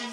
And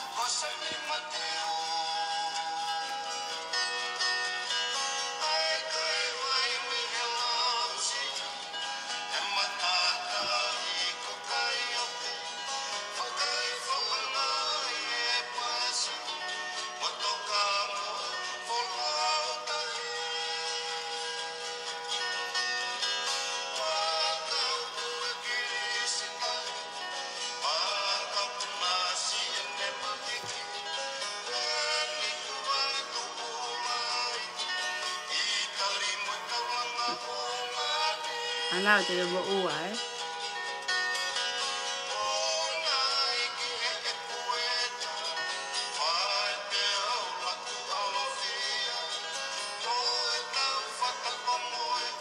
now they're all right.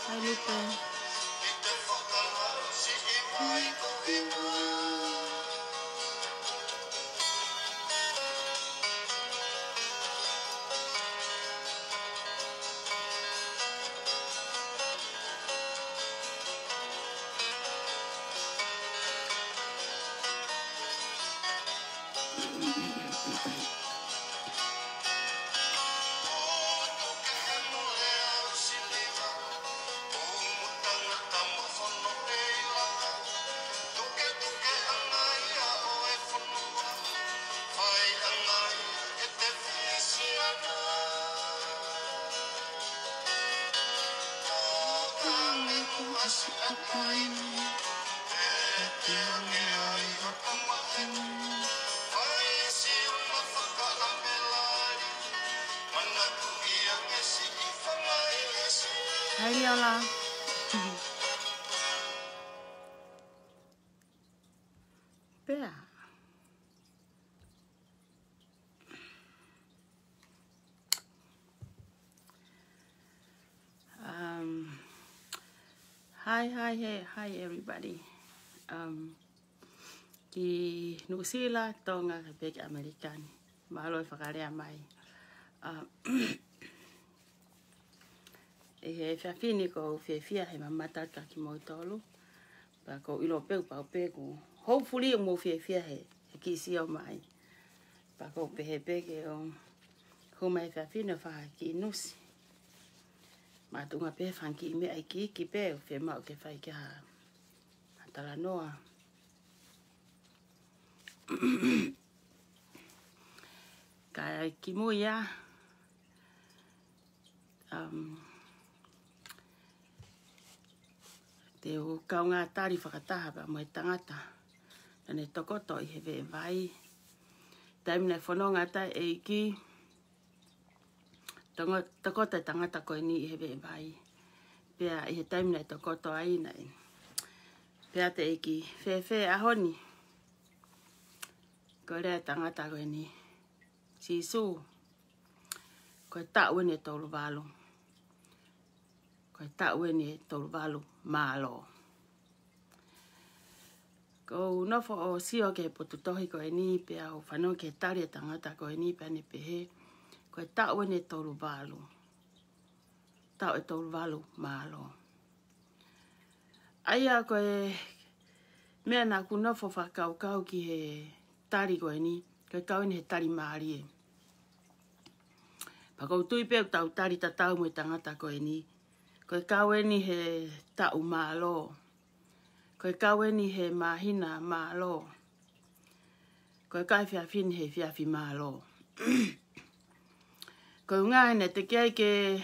Hi, Lupe. Hi, Lola. Bear. Hi everybody. Di New Zealand tong Republic American. Maloi fakaria mai. E fafini ko fefia he mamata ka kimotolo pa ko ilope pa pego hopefully mo fefia he kisi o mai pa ko pepe ke o homa fafini fa ki nusi ma tunga pe fanki me aiki ki pe fe ma o ke fa ki ha atala noa ka kimoya Te o kaunga tari fakataha ba mo tangata. Nane tokoto I heve vai. Taimina fononga ta eiki. Tongo tokota tangata ko ni heve vai. Pea I taimina tokoto ai nai. Pea te eiki fefe ahoni. Kore tangata ko ni. Sisu. Ko ta wene tolu balu. Ta weni tolvalu malo ko no fo sio ke potutohi ko ni pe au fano ke tari tangata ko ni pe ni pe ko ta weni tolvalu malo aya ko me na ku no fo fa kau ki he tari ko ni ke kau ni tari mari pa ko tu pe tau tari tata mo tangata ko ni Koe kaweni he ta'u malo. Koe kaweni he mahina malo. Koe kai fiafin he fiafi malo. Koe ngā hene te kia ke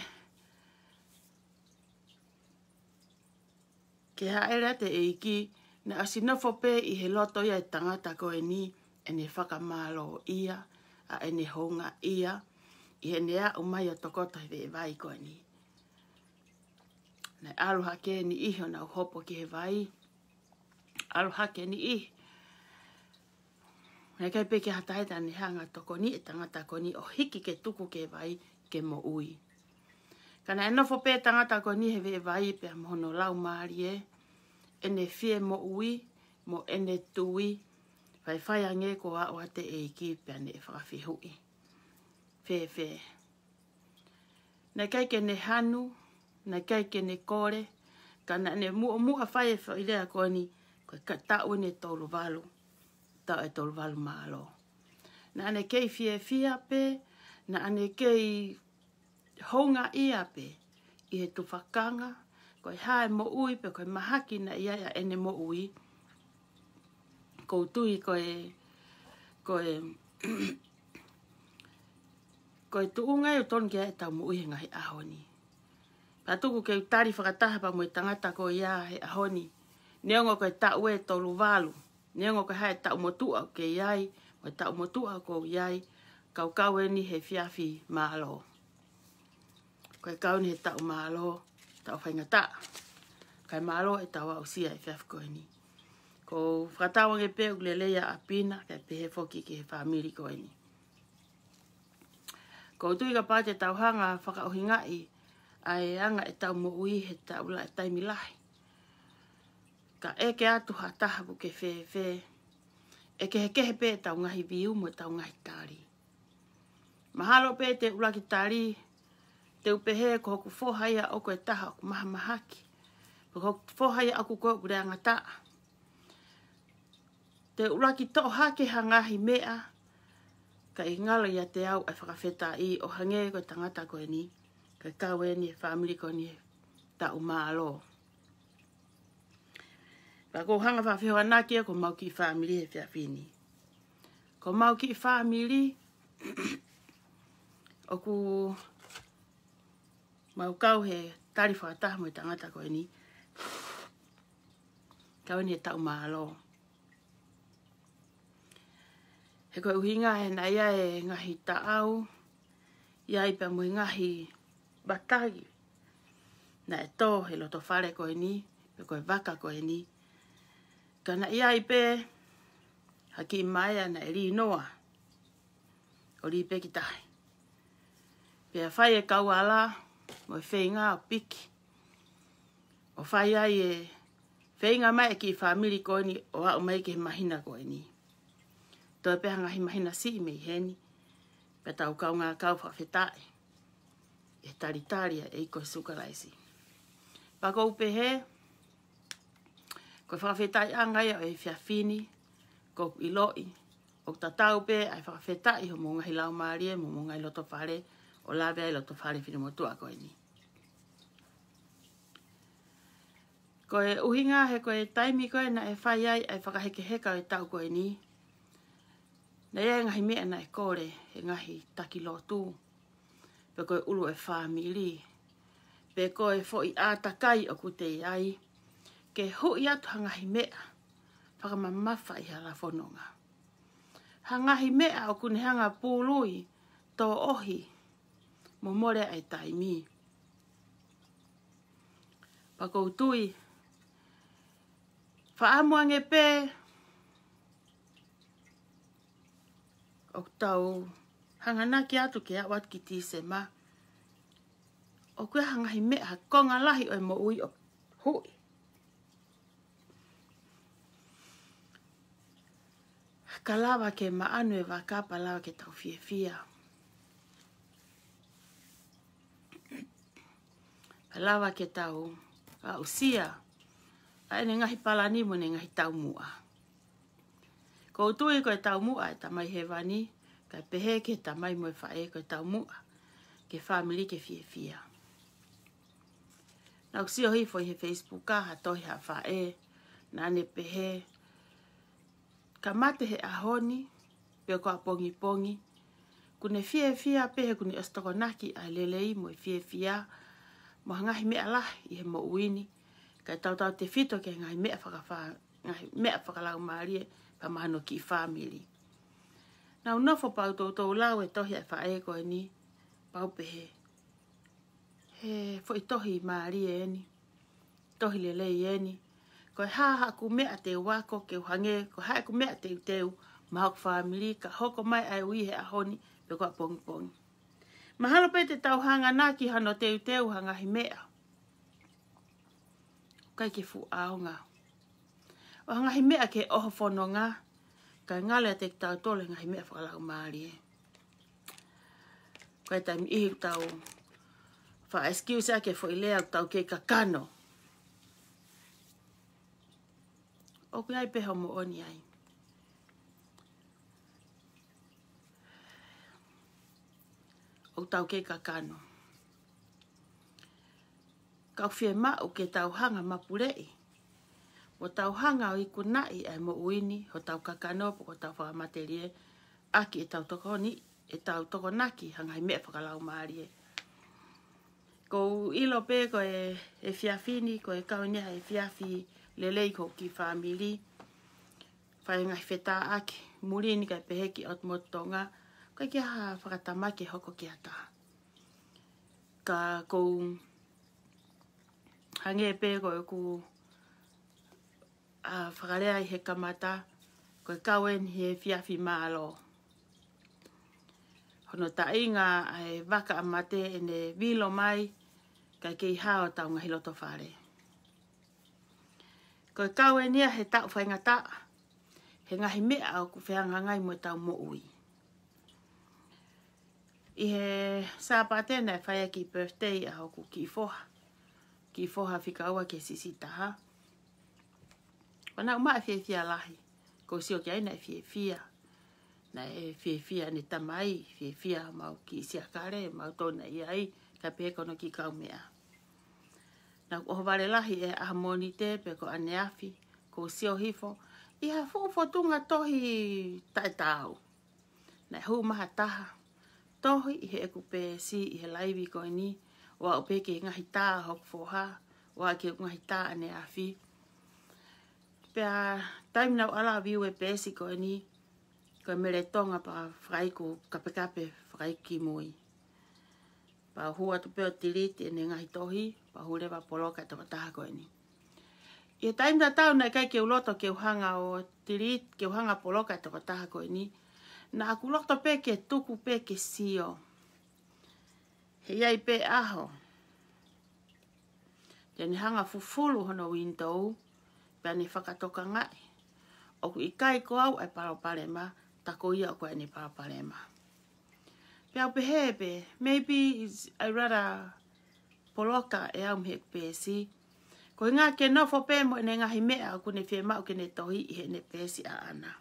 haere te eiki na asinofope I he loto ia e tangata koe ni ene whaka malo ia a ene honga ia I hene a umai o tokoto heve vai koe ni. Nei aluha ke ni iho na hopo ki he vai. Aluha ke ni iho. Nei kai peke hataita ni hanga toko ni e tangata ko ni o hiki ke tuku ke vai ke mo ui. Kana enofo pe tangata ko ni hewe vai pe mohono lau marie. Ene fie mo ui, mo ene tui. Vai whaia nge ko a oa te eiki pe ane e whakafi hui. Fe fe. na kai ke ne hanu, na kai ke ne kore, kana ne mua whae whailea koe ni, koe ka tau ne tolu walu, tau e tolu walu maalo. Na ane kei fie fia pe, na ane kei honga ia pe, i he tufakanga, koe hae mo ui pe, koe mahaki na ia ia ene mo ui. Kou tui koe tuunga e uton kia e tau mo ui henga he ahoni. Patuku kei utari whakataha pa mui tangata koe ia he ahoni. Neongo koe tau e tolu walu, neongo koe hae tau motua koe iai, koe tau motua koe iai, kau kau e ni he fiafi maalo. Koe kau ni he tau maalo, tau whaingata. Kai maalo e tau au sia e fiafi koe ni. Ko whakatawange pe ukuleleia apina, kai pehe foki ki he whamiri koe ni. Ko tui ka pate tau hanga whakauhingai, ai anga e tau mo ui he tau la e taimilahi. Ka eke atu hataha bu ke whewhe, eke he kehe pe tau ngahi viumu e tau ngahi tāri. Mahalo pe te ulaki tāri, te upehe ko hoku whohaia oko e taha oku maha mahaki, ko hoku whohaia aku koe ukulea ngataa. Te ulaki toha ke hangahi mea, ka i ngalo ia te au e whakawheta i o hange koe tangata koe ni, ka kawe ni e whamiri koe ni e tau maalo. Pa ko hanga whawhiho anakia ko mau ki i whamiri e whiawhini. Ko mau ki i whamiri, o ku mau kau he tari whakataha mo i tangata koe ni, kawe ni e tau maalo. E koe uhinga he na ia e ngahi taau, ia i pa mui ngahi batagi. Na e tō he loto whare koe ni, pe koe waka koe ni. Ka na ia i pe, haki maia na e rinoa, o ri pe ki tahi. Pe a whai e kauala, mo e whainga o piki. O whai ai e whainga mai ki i whamiri koe ni, o au mai ki he mahina koe ni. Toi pe hanga himahina si me heni, pe tau kau ngā kau whawhetai, e taritaria e koe sukaraisi. Pa kou pe he, koe whawhetai angaia o e whiawhini, kou iloi, o tatau pe ai whawhetai ho munga hilau maarie, mo munga i loto whare, o lawe ai loto whare whinumotua koe ni. Koe uhinga he koe taimi koe na e whai ai ai whakaheke heka o e tau koe ni, na ia ngahi mea na e kore, e ngahi taki lotu, pe koe ulu e whamiri, pe koe fo'i ātakai o kute iai, ke hui atu hangahi mea, whakamamafa i hala whanonga. Hangahi mea o kunehanga pūlui, tō ohi, momore ai taimi. Pakou tui, whaamuange pe, o tau hanganaki atu ke a wat ki tise ma. O koe hangahi mea konga lahi o mo ui o hui. Kalawa ke maanu e wakapa lawa ke tau fie fia. Kalawa ke tau a usia. A ene ngahi palani mo ne ngahi tau mua. Ko tui koe tau mua e tamai hewani, kai pehe ke tamai moe whae koe tau mua, ke whamiri ke fie fia. Nau ksio hi fo he Facebooka hatohi ha whae, nane pehe, ka mate he ahoni, peo koa pongi pongi, kune fie fia pehe kune ostokonaki a lelei moe fie fia, moa ngahi mea lahi i he mo uini, kai tautau te fito ke ngahi mea whakalau maarie, pa mahano ki whamiri. Nā unofo pau tautou lau e tohi e whae koe ni, pau pehe. He, fo i tohi maari e ni, tohi lelei e ni. Koe haha ku mea te wako ke uhange, koe hae ku mea te uteu, mahok whamiri, ka hoko mai ai ui he ahoni, pe koa pongi pongi. Mahalo pe te tauhanga nā ki hano te uteu hangahi mea. Kai ke fu aonga. O ngahi mea ke oho whanonga, kai ngale te ki tau tole ngahi mea whakalau maari e. Kai taimi ihi tau Fa excuse ake fo ilea tau ke kakano. O kui ai peho mo oni ai. O tau ke kakano. Kau fie mau ke tau hanga mapurei. O tau hanga o ikunai ai mo uini. O tau kakano po o tau whakamaterie. Aki e tau tokoni. E tau tokonaki hangai mea whakalau maarie. Ko ilo pe ko e fiafini, ko e kaunia e fiafi lelei ko ki famili. Whae ngai whetā ake, murini kai peheki ot motonga, ko e kia haa whakatamake hoko kia taha. Ka kou hange pe ko e ku whakarea i he kamata, ko e kauen he fiafi maalo. Hono tainga ai waka amate ene vilo mai kai kei hao tau ngahi loto whare. Koe kau e nia he tau whaingata, he ngahi mea au kuwheanga ngai mo tau mo ui. I he sāpatena e whaia ki birthday au ku kifoha. Kifoha whika ua ke sisitaha. Wana umaa whia lahi, ko sio ki aina e whia. Na e whiawhia ni tamai, whiawhia mau ki siakare, mau tōna iai, ka pēkono ki kaumea. Nau oho wale lahi e ahamoni te, peko aneafi, ko sio hifo, iha fufotunga tohi tae tau. Na hu maha taha, tohi ihe eku pēsi, ihe laivi koe ni, wa upeke ngahi tā hokfoha, wa ke ngahi tā aneafi. Pea taimnau ala viwe pēsi koe ni, koe mere tonga pa whai ko kapekape whai ki mui. Pa hua tupeo tiriti ene ngahi tohi, pa hurewa poloka te wataha koe ni. I taimta tau nai kai keu loto keu hanga o tiriti, keu hanga poloka te wataha koe ni. Na aku lokto peke tuku peke sio. He iai pe aho. Tene hanga fufulu hono window, pia ne whakatoka ngai. Oku i kai ko au e Paraparema, Tako ia koe ni Paraparema. Pea upehepe, maybe I rather poloka e au mhe kupesi. Ko inga ke nofo pemo ene ngahi mea kune whiemau kene tohi i hene pesi a ana.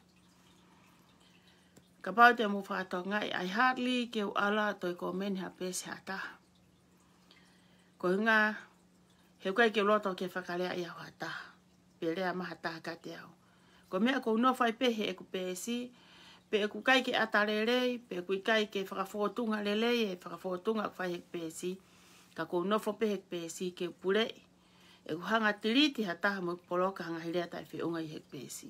Ka pau te mu whātonga i ai hardly keu ala toi ko meni ha pesi hata. Ko inga he koe ke loto ke whakalea i au hata. Pelea maha taha kate au. Ko mea kou no whai pehe e ku pēsi, pe e ku kai ke atarelei, pe e ku kai ke whakawhotunga lelei e whakawhotunga ku whai he pēsi, ka kou no whai pehe pēsi ke upurei, e ku hanga tiriti hataha mo poloka hanga hirea tai whiunga i he pēsi.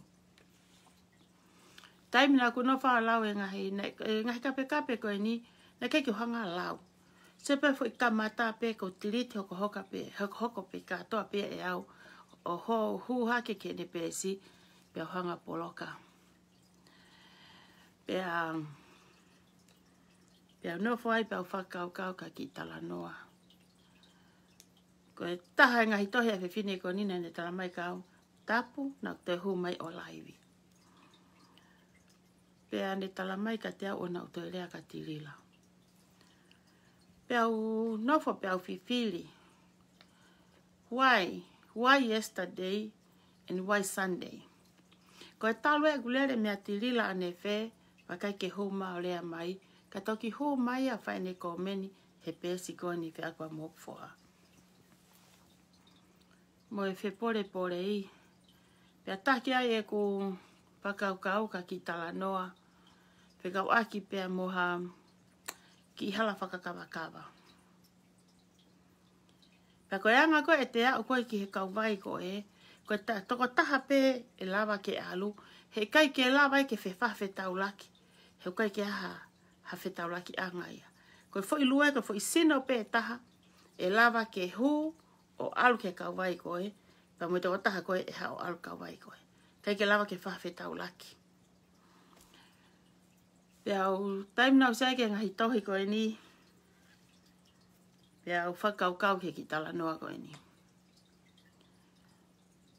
Taimina ku no wha lau e ngahi kapekape koe ni, na kei ki hanga lau. Sepe fo i kamata pe kou tiriti hoko hoka pe, hoko pe katoa pe e au, o ho hu hake ke ne pēsi, pea hanga poloka. Pea nofo ai pea whakau kauka ki tala noa. Koe taha e ngahi tohi a whiwhine ko nina ne tala mai kau tapu na te hu mai o laivi. Pea ne tala mai ka te au o na utoelea ka tirila. Pea nofo pea whiwhili. Why? Why yesterday and why Sunday? Koe talo e gulere mea tirila ane whē, wakai ke hou mao lea mai, ka toki hou mai a whaene komeni he pēsi koe ni whē akua mokfoa. Mo e whē pore pore i, pia taki ai e ku whakaukauka ki tala noa, whekau aki pia moha ki hala whakakawakawa. Pia koe anga koe e te au koe ki he kauwai koe, koe toko taha pē e lawa ke alu, he kai ke lawa i ke whewhawhetau laki, he kai ke aha hawhetau laki anga ia. Koe fo i lua, koe fo i sino pē taha, e lawa ke hu o alu ke kauwai koe, pa mui toko taha koe e ha o alu kauwai koe. Kai ke lawa ke whewhawhetau laki. Pea au taimnau sai ke ngahi tohi koe ni, pea au whakaukau ke ki tala noa koe ni.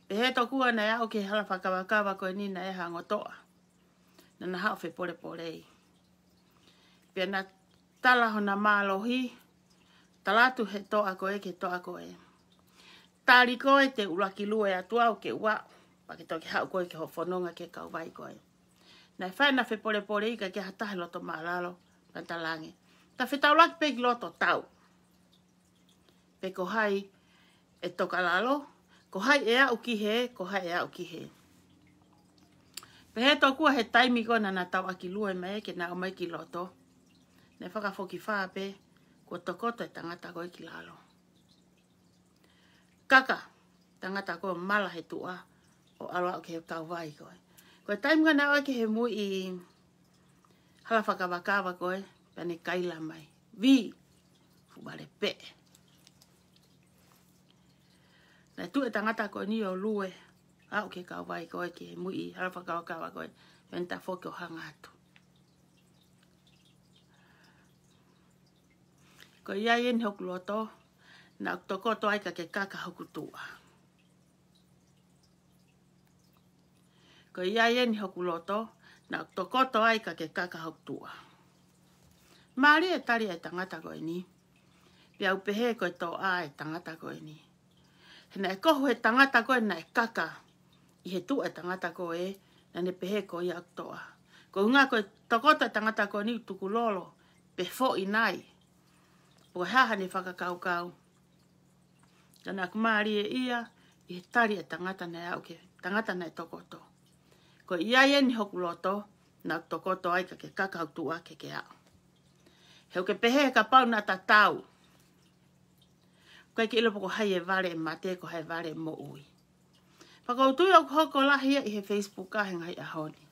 Pe he tokua na au ke hala whakawakawa koe ni na e hangotoa. Na na hao whepore porei. Pea na tala hona mālohi, Talatu he toa koe ke toa koe. Tari koe te uraki lue atua o ke ua. Pake toki hau koe ke hofononga ke kauvai koe. Nai whaena fe pore pore ika ke hatahe loto maalalo. Pantalange. Ta whetaulaki peki loto tau. Pe kohai e toka lalo. Kohai ea ukihe, kohai ea ukihe. Pe he tokua he taimi kona na tau aki lue me ke na omei ki loto. Nai whakafoki whaape. Kua tokoto e tangata koe ki lalo. Kaka, tangata koe mala he tua o aloa o ke he kauvai koe. Koe taimga na oe ke he mui i halawhakawakawa koe, pane kaila mai. Vi, fubare pe. Nai tu e tangata koe ni o lue, au ke kauvai koe ke he mui i halawhakawakawa koe, pane ta foki o hanga atu. Ko iai en hoku loto, na tokoto aika ke kaka hoku tua. Ko iai en hoku loto, na tokoto aika ke kaka hoku tua. Maari e tari e tangata koe ni. Pia upehe koe toa e tangata koe ni. Hena e kohu e tangata koe na e kaka. I he tu e tangata koe, na ne pehe koe iau toa. Ko unga koe tokoto e tangata koe ni tukulolo, pe fo inai. Ko haha ni whakakaukau. Tana kumari e ia, i tari e tangata nei au ke, tangata nei tokoto. Ko iai e ni hoku loto, na tokoto aika ke kakau tua ke au. Heu ke pehe ka pau na tatau. Koe ke ilo poko hai e vare e mate, ko hai vare e mo ui. Whakautui au hoko lahia i he Facebook a hengai ahoni.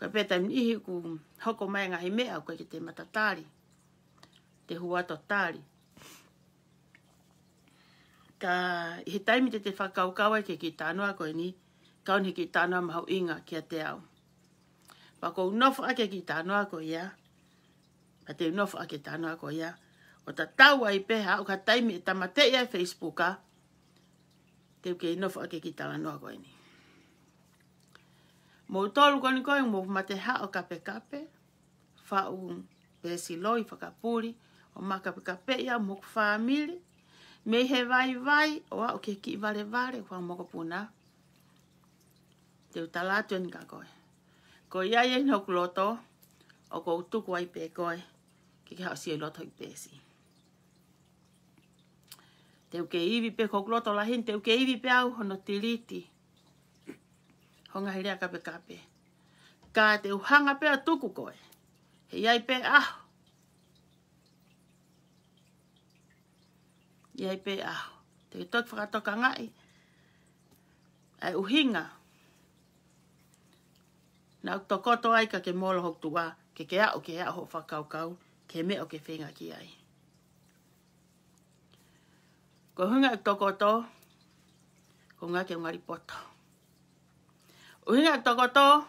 Koe peta mnihi ku hoko mai ngahi mea, koe ke te matatari. Te hua to tari. Ka he taimi te te whakaukawa ke ki tānoa koe ni, kaun he ki tānoa mahau inga kia te au. Pa ko unofo ake ki tānoa koe ia, pa te unofo ake tānoa koe ia, o ta taua i peha o ka taimi e tamate ia e Facebooka, te uke unofo ake ki tānoa koe ni. Mou tolu koe ni koe mou mate hao kape kape, whau pesi loi whakapuri, o maka pekapea moku whamiri, me he vai vai, o au ke ki vare vare, wha moko puna. Te utalatu ni ka koe. Ko iai e hoku loto, o ko utuku ai pe koe, ki ke hao si e loto i pesi. Te uke iwi pe hoku loto lahin, te uke iwi pe au hono tiriti. Honga hirea ka pekape. Ka te uhanga pe a tuku koe. He iai pe aho. Iai pe aho. Te toki whakatoka ngai. Ai uhinga. Na tokoto aika ke molo hoku tua. Ke ao ho whakaukau. Ke meo ke whenga ki ai. Ko hunga tokoto. Ko ngā ke ngari poto. Uhinga tokoto.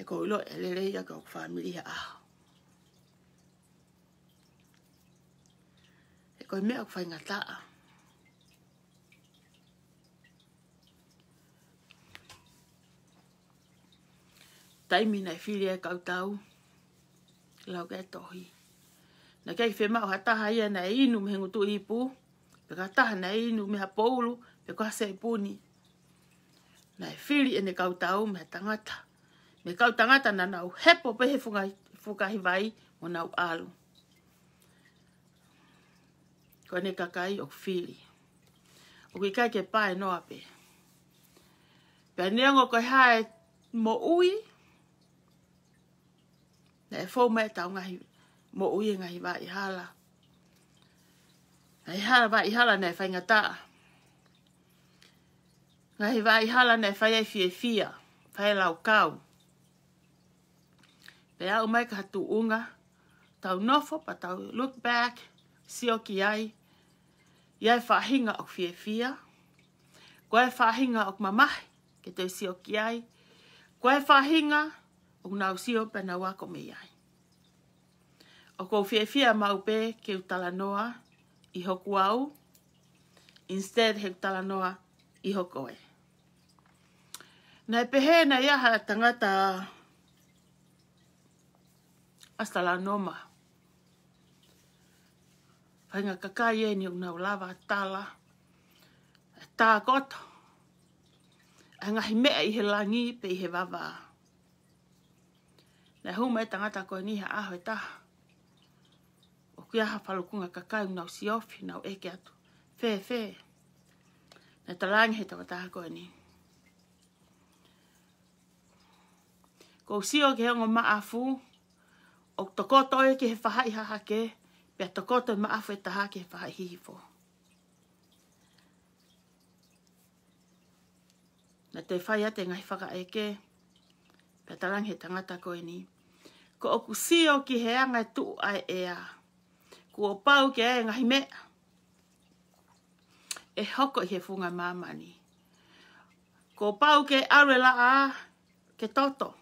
E ko ulo e lere ia ka o whamiria aho. Koe mea kwa ingataa. Taimi nai whiri e kautau. Lau ke tohi. Na kei whemau hataha ia nai inu mehengu tu ipu. Peka hataha nai inu meha poulu. Peka hase ipuni. Nai whiri ene kautau meha tangata. Me kautangata na nau hepo pehe fukahivai mo nau alu. Koe ne kakai o whiri. O ki kai ke pae noa pe. Pea neongo koe hae mo ui. Na e fōu mai tau ngahi mo ui e ngahi wā i hala. Ngahi hala wā i hala na e whai ngataa. Ngahi wā i hala na e whai e fie fia. Whai lau kau. Pea au mai ka hatu unga. Tau nofo pa tau look back. Sio ki ai, iai whahinga ok fie fia, koe whahinga ok mamahi, ke toi sio ki ai, koe whahinga ok nau sio pena wako me iai. O kou fie fia maupe ke utalanoa i hoku au, instead he utalanoa i hokoe. Nai pehe na iaha tangata astalanoma. Ainga kakai e ni unau lava tala. Ta koto. Ainga hi mea i he langi pe i he wawa. Nei hume e tangata koe niha ahoe taha. O kuiaha whalukunga kakai unau siofi nau eke atu. Fe fe. Nei talangi he tawa taha koe ni. Ko sio ke hongo maafu. O tokoto e ke he whahai haha ke. Pea tokoto e maafu e taha ke he whahai hihifo. Na te whaia te ngai whaka eke. Pea talang he tangata koe ni. Ko o kusio ki he anga e tuu ai ea. Ko o pau ki ae ngai mea. E hoko i he funga mamani. Ko o pau ki aure la a ke toto.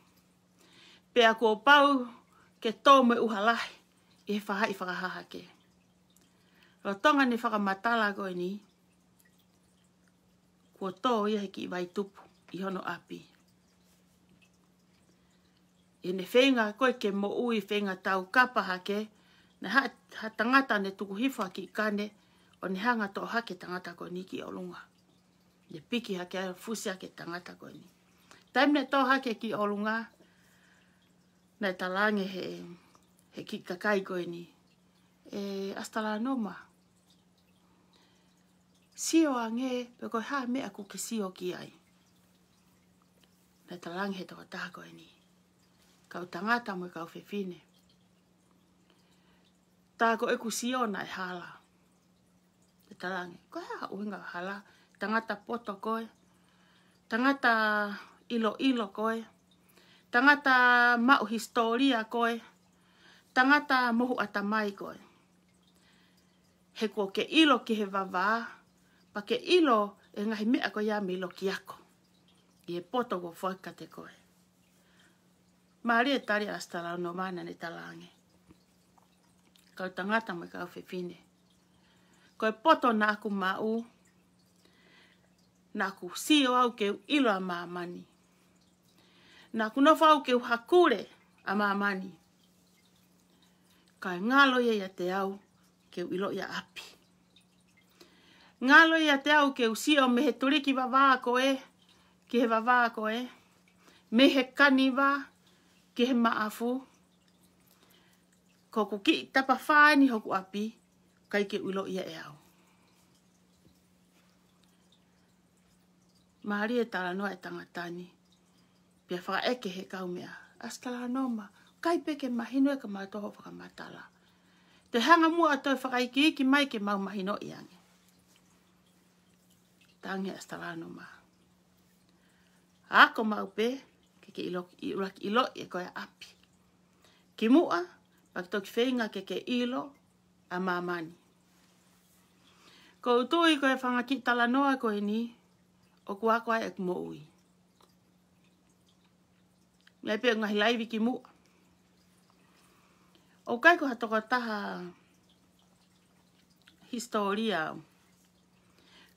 Pea ko o pau ke tō me uhalahi i he whaha i whakahaha ke. Rotonga ni whakamatala koe ni. Ko tō ia heki i waitupu i hono api. I ne whenga koe ke mo ui whenga tau kapaha ke. Ne ha tangata ne tuku hifo haki i kane. O ne hanga tō hake tangata koe ni ki olunga. Ne piki hake a fusi hake tangata koe ni. Taim ne tō hake ki olunga. Nei talange he ki kakai koe ni. E astala noma. Sio ange pe koe haa mea kuke sio ki ai. Nei talange he toko taha koe ni. Kau tangata mo kau fefine. Ta koe ku sio na e hala. Nei talange. Koe haa uinga hala. Tangata poto koe. Tangata ilo ilo koe. Tangata mau historia koe. Tangata mohu atamai koe. He ko ke ilo ki he wawa. Pa ke ilo e ngahi mea koe ia milo ki ako. I he poto ko whaikate koe. Maari e tari astala no mana ne talange. Kau tangata mo kau fefine. Koe poto na aku mau. Na aku sio au ke ilo a mamani. Nā kuna whau ke uhakure a mamani. Kai ngalo ia te au ke uilo ia api. Ngalo ia te au ke usio mehe turiki wawaa koe, ki he wawaa koe. Mehe kaniwa, ki he maafu. Ko kuki tapa whaani hoku api, kai ke uilo ia e au. Maari e taranoa e tangatani. Pia whaka eke he kau mea. Astala noma. Kai peke mahino e ka mātoho whakamatala. Te hanga mua atoi whakaiki iki mai ke mau mahino i ange. Tange astala noma. Ako maupe keke ilo e koe api. Ki mua pakitoki whainga keke ilo a mamani. Ko utui koe whangaki talanoa koe ni o kua koe e kumo ui. Ngai pe ngahi laiwi ki mua. O kai ko hatoko taha historia.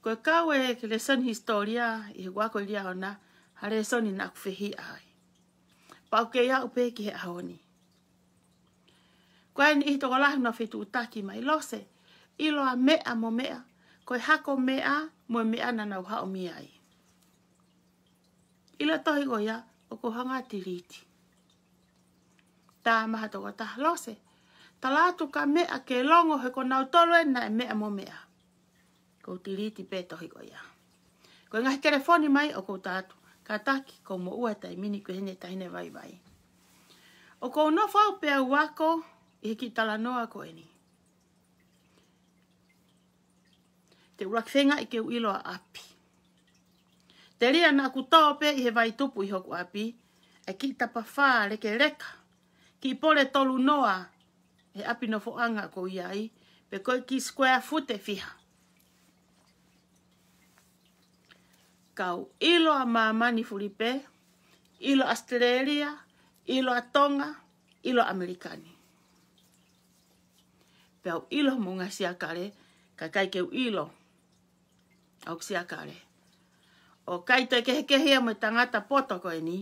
Koe kau e ke leson historia i he wako lia hona ha lesoni na kuwhihi ai. Pau ke ia upe ki he ahoni. Koe ni hitoko lahi na whetu utaki mai lose. Ilo a mea mo mea. Koe hako mea mo mea na nau hao miai. Ilo tohi ko ia. O ko hanga tiriti. Tā maha toko taha lose. Ta lātu ka mea ke longo he ko nau tolo e na e mea mo mea. Ko tiriti pe tohi ko ia. Ko ngahi telefoni mai o ko tātu. Ka taki ko mo ua tai mini koe hene tahine vai vai. O ko nofau pea uako i hiki talanoa koe ni. Te urakwenga i ke uilo a api. Te rea na ku taupe i he waitupu i hoku api, e ki tapawha reke reka. Ki pole tolu noa, he api no foanga ko iai, pe koe ki square foot e fiha. Kau ilo a mamani furipe, ilo Australia, ilo a Tonga, ilo Amerikani. Pe au ilo munga siakare, ka kai keu ilo, au siakare. O kai toi kehekehea mo tangata poto koe ni.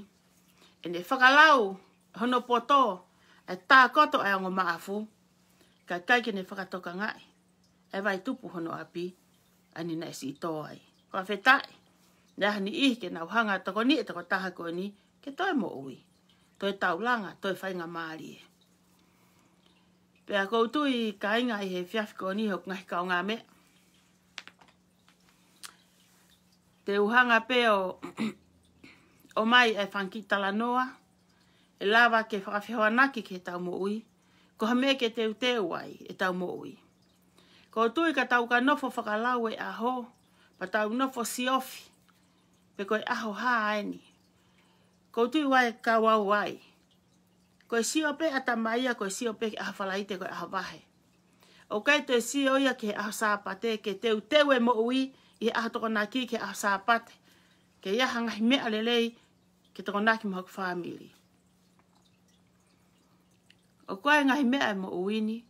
E ne whakalau hono poto e tā koto e ongo maafu. Kai kai ke ne whakatoka ngai. Ei vai tupu hono api, ani näisi itoai. Kua fetai. Nähni ihkenau hangatako niitä, kun tahakoni, ke toi mo ui. Toi taulanga, toi fainga maalie. Pea koutui ka ingai he fiafko ni hok ngai kaungame. Te uhanga peo omai e fankitala noa. E lava ke whakawhihoanaki ke tau mo ui. Koha me ke teu teu ai e tau mo ui. Koutui ka tau ka nofo whakalau e aho. Pa tau nofo siofi. Pe koe aho haaeni. Koutui wai ka wau wai. Koe sio pe atamaia, koe sio pe aha whalaite, koe aha wahe. O kai toe sio ia ke aha saapate, ke teu tewe mo ui, i aha tokonaki ke aha saapate. Ke ia hangahi mea lelei, ke tokonaki mo hok whamiri. O koe ngahi mea e mo uini,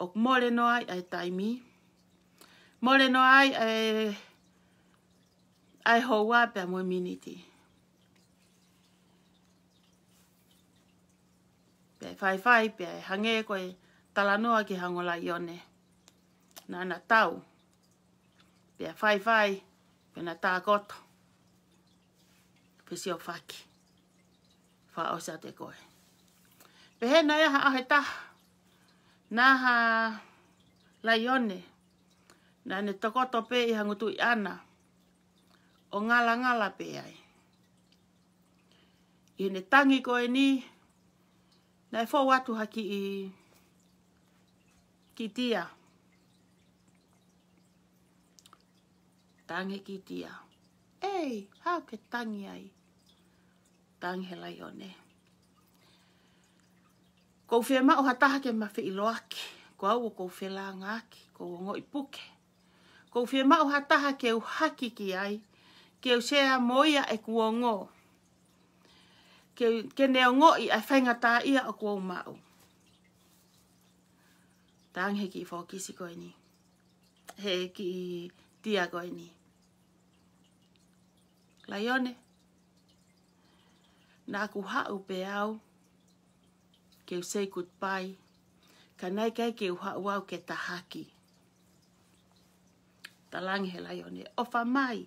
o mole no ai ai taimi. Mole no ai ai hoa pe mo miniti. Pe fai pe hange koe talanoa ki hangola ione. Nana tau. Pe fai pe na takoto. Pe sio faki. Fa osa te koe. Pe he na eha aheta. Naha la ione. Nane tokoto pe ihangutu iana. O ngala ngala pe ai. Iene tangi koe ni. Nai fo watu haki i kitia. Tangi kitia. Ei, hau ke tangi ai. Tangi hela ione. Kou whea mao hataha ke mawhi iloaki. Kou au o kou whea la ngaki. Kou o ngoi puke. Kou whea mao hataha ke u haki ki ai. Ke u sea moia e kuongo. Ke neo ngoi ai whaingataa ia o kuo mau. Tangi ki whakisi koe ni. He ki tia koe ni. La ione. Nā ku hau pe au. Keu say goodbye. Ka nai kai keu hau au ke tahaki. Talangi he la ione. Ofa mai.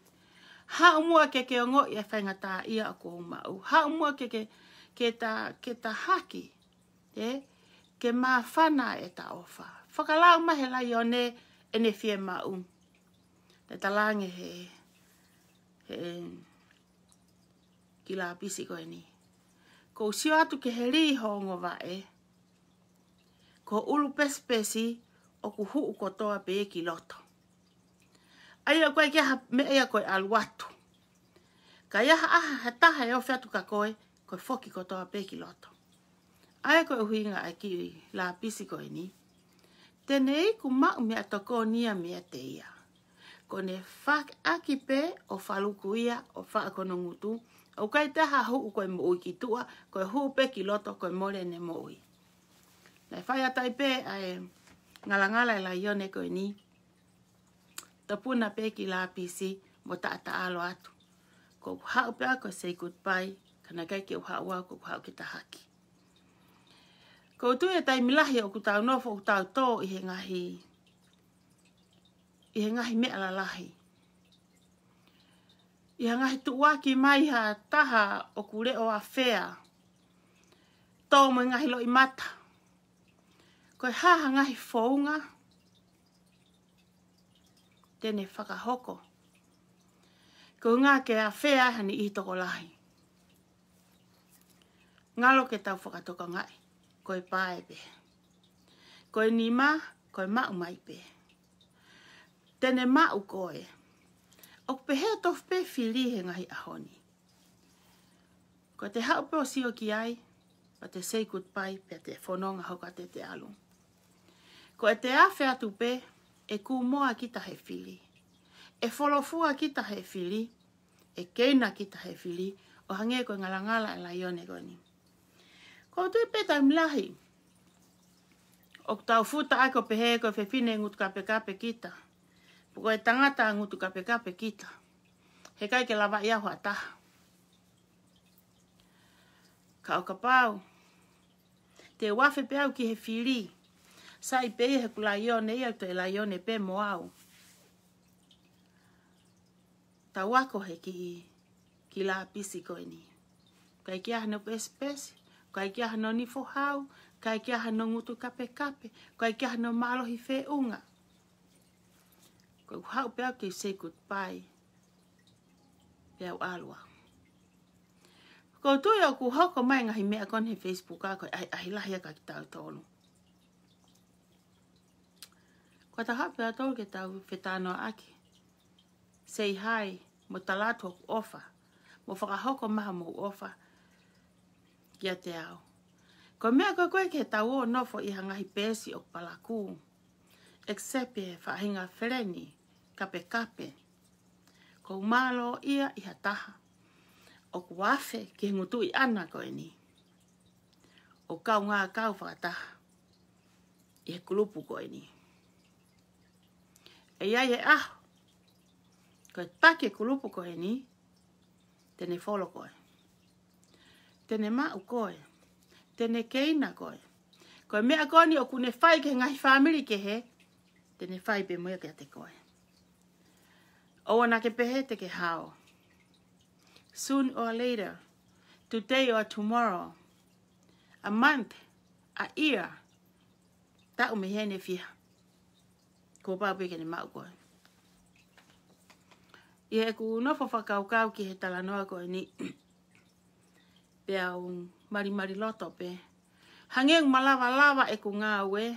Hau mua ke ngoi e whaingataa ia o kuo mau. Hau mua ke ta haki. Ke maa whana e ta ofa. Whakalau mahe la ione e ne fie mau. Te talange he ki la pisi koe ni. Ko sio atu ke he riho ngovae. Ko ulu pespesi o ku huu kotoa pe ki loto. Aia koe kia mea koe aluatu. Ka ia aha hataha e ofiatu ka koe, koe foki kotoa pe ki loto. Aia koe huinga ai ki la pisi koe ni. Tenei ku mau mea toko nia mea te ia. Kone fak aki pe o faluku ia o whaakonongutu. O kai taha huu koe mo ui ki tua, koe huu pe ki loto koe mole ne mo ui. Lai whaiatai pe ai ngalangala e la ione koe ni. Tapuna pe ki la pisi mo taata alo atu. Ko hau pe ako say goodbye, kana kai ki uhau au ko hau ki tahaki. Ko tu e tai milahi o ku tau nofo o tau tō i he ngahi mea lalahi. I he ngahi tuwaki mai ha taha o kure o a whea. Tō mo ngahi lo i mata. Koe haha ngahi whounga. Tēne whakahoko. Ko ngā ke a whea hani i toko lahi. Ngalo ke tau whakatoka ngai. Koe pae pe. Koe nima, koe mau mai pe. Tēne mau koe. O pehe tof pe whili he ngahi ahoni. Koe te hau pe o sio ki ai. Pa te say goodbye pe te whanonga hoka te te alu. Koe te a whea tu pe. E kumoa ki ta he whili. E wholofua ki ta he whili. E keina ki ta he whili. O hange koe ngalangala e la ione koe ni. Koe tui pe tai mlahi. O tau futa ako pehe koe whewhine ngutu kape kita. Koe tangata ngutu kape kita. He kai ke lawa ia hoa taha. Ka o kapau. Te wafe pe au ki he whili. sai pe kulaione ia te laione pe moau. Tawako heki ki la pisikoini. Kai kia no pespes, kai kia no ni fohau, kai kia no ngutu kape kape, kai kia no malo hi fe unga. Ko hau pe ki say goodbye. Pe alwa. Ko tu yo ku hoko mai ngahi me kon he Facebook ka ko ai la ya ka ta tolu. Ko ta ha pe tolu ke ta fetano aki. Say hi, mo talato offer. Mo faka hoko maha mo offer. Kia te au. Ko mea koe koe ke ta wo nofo i hangahi pesi o palaku. Eksepe fa hinga freni, kape kape. Ko malo ia i hataha. O kuafe ki ngutu i ana koe ni. O kau ngā kau whakataha. I he kulupu koe ni. E ia e aho. Koe pake kulupu koe ni. Tene folo koe. Tene mau koe. Tene keina koe. Koe mea koni o kune whai ke ngahi whamiri ke he. Tene whai pe moe ke te koe. O ana ke pehe te ke hao. Soon or later, today or tomorrow, a month, a year, ta umehene fia. Ko pau peke ne mau koe. I he ku nofo whakaukau ki he talanoa koe ni. Pea marimari loto pe. Hange malawa lawa e ku ngā ue.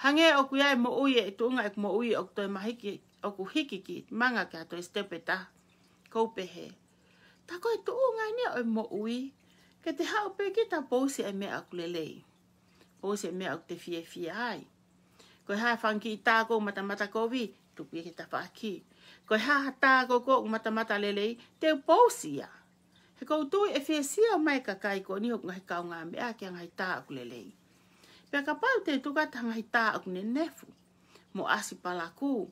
Hange oku iai mo uie e tuunga e ku mo uie oku toi mahiki oku hiki ki manga kia toi stepeta. Koupe he. Ta koe tuunga nea o mo ui. Ke te hau pe ki ta pousi e mea aku lelei. Pousi e mea aku te fie fie ai. Koe hae whanki i tā kou matamata kovi. Tupi ki ta whaki. Koe haha tā koko matamata lelei. Te pousi ia. He koutui e fiesia mai kakai ko ni hoku ngahi kau ngā mea kia ngahi tā aku lelei. Pea ka pau te tukata ngahi tā aku nenefu. Mo asi palaku.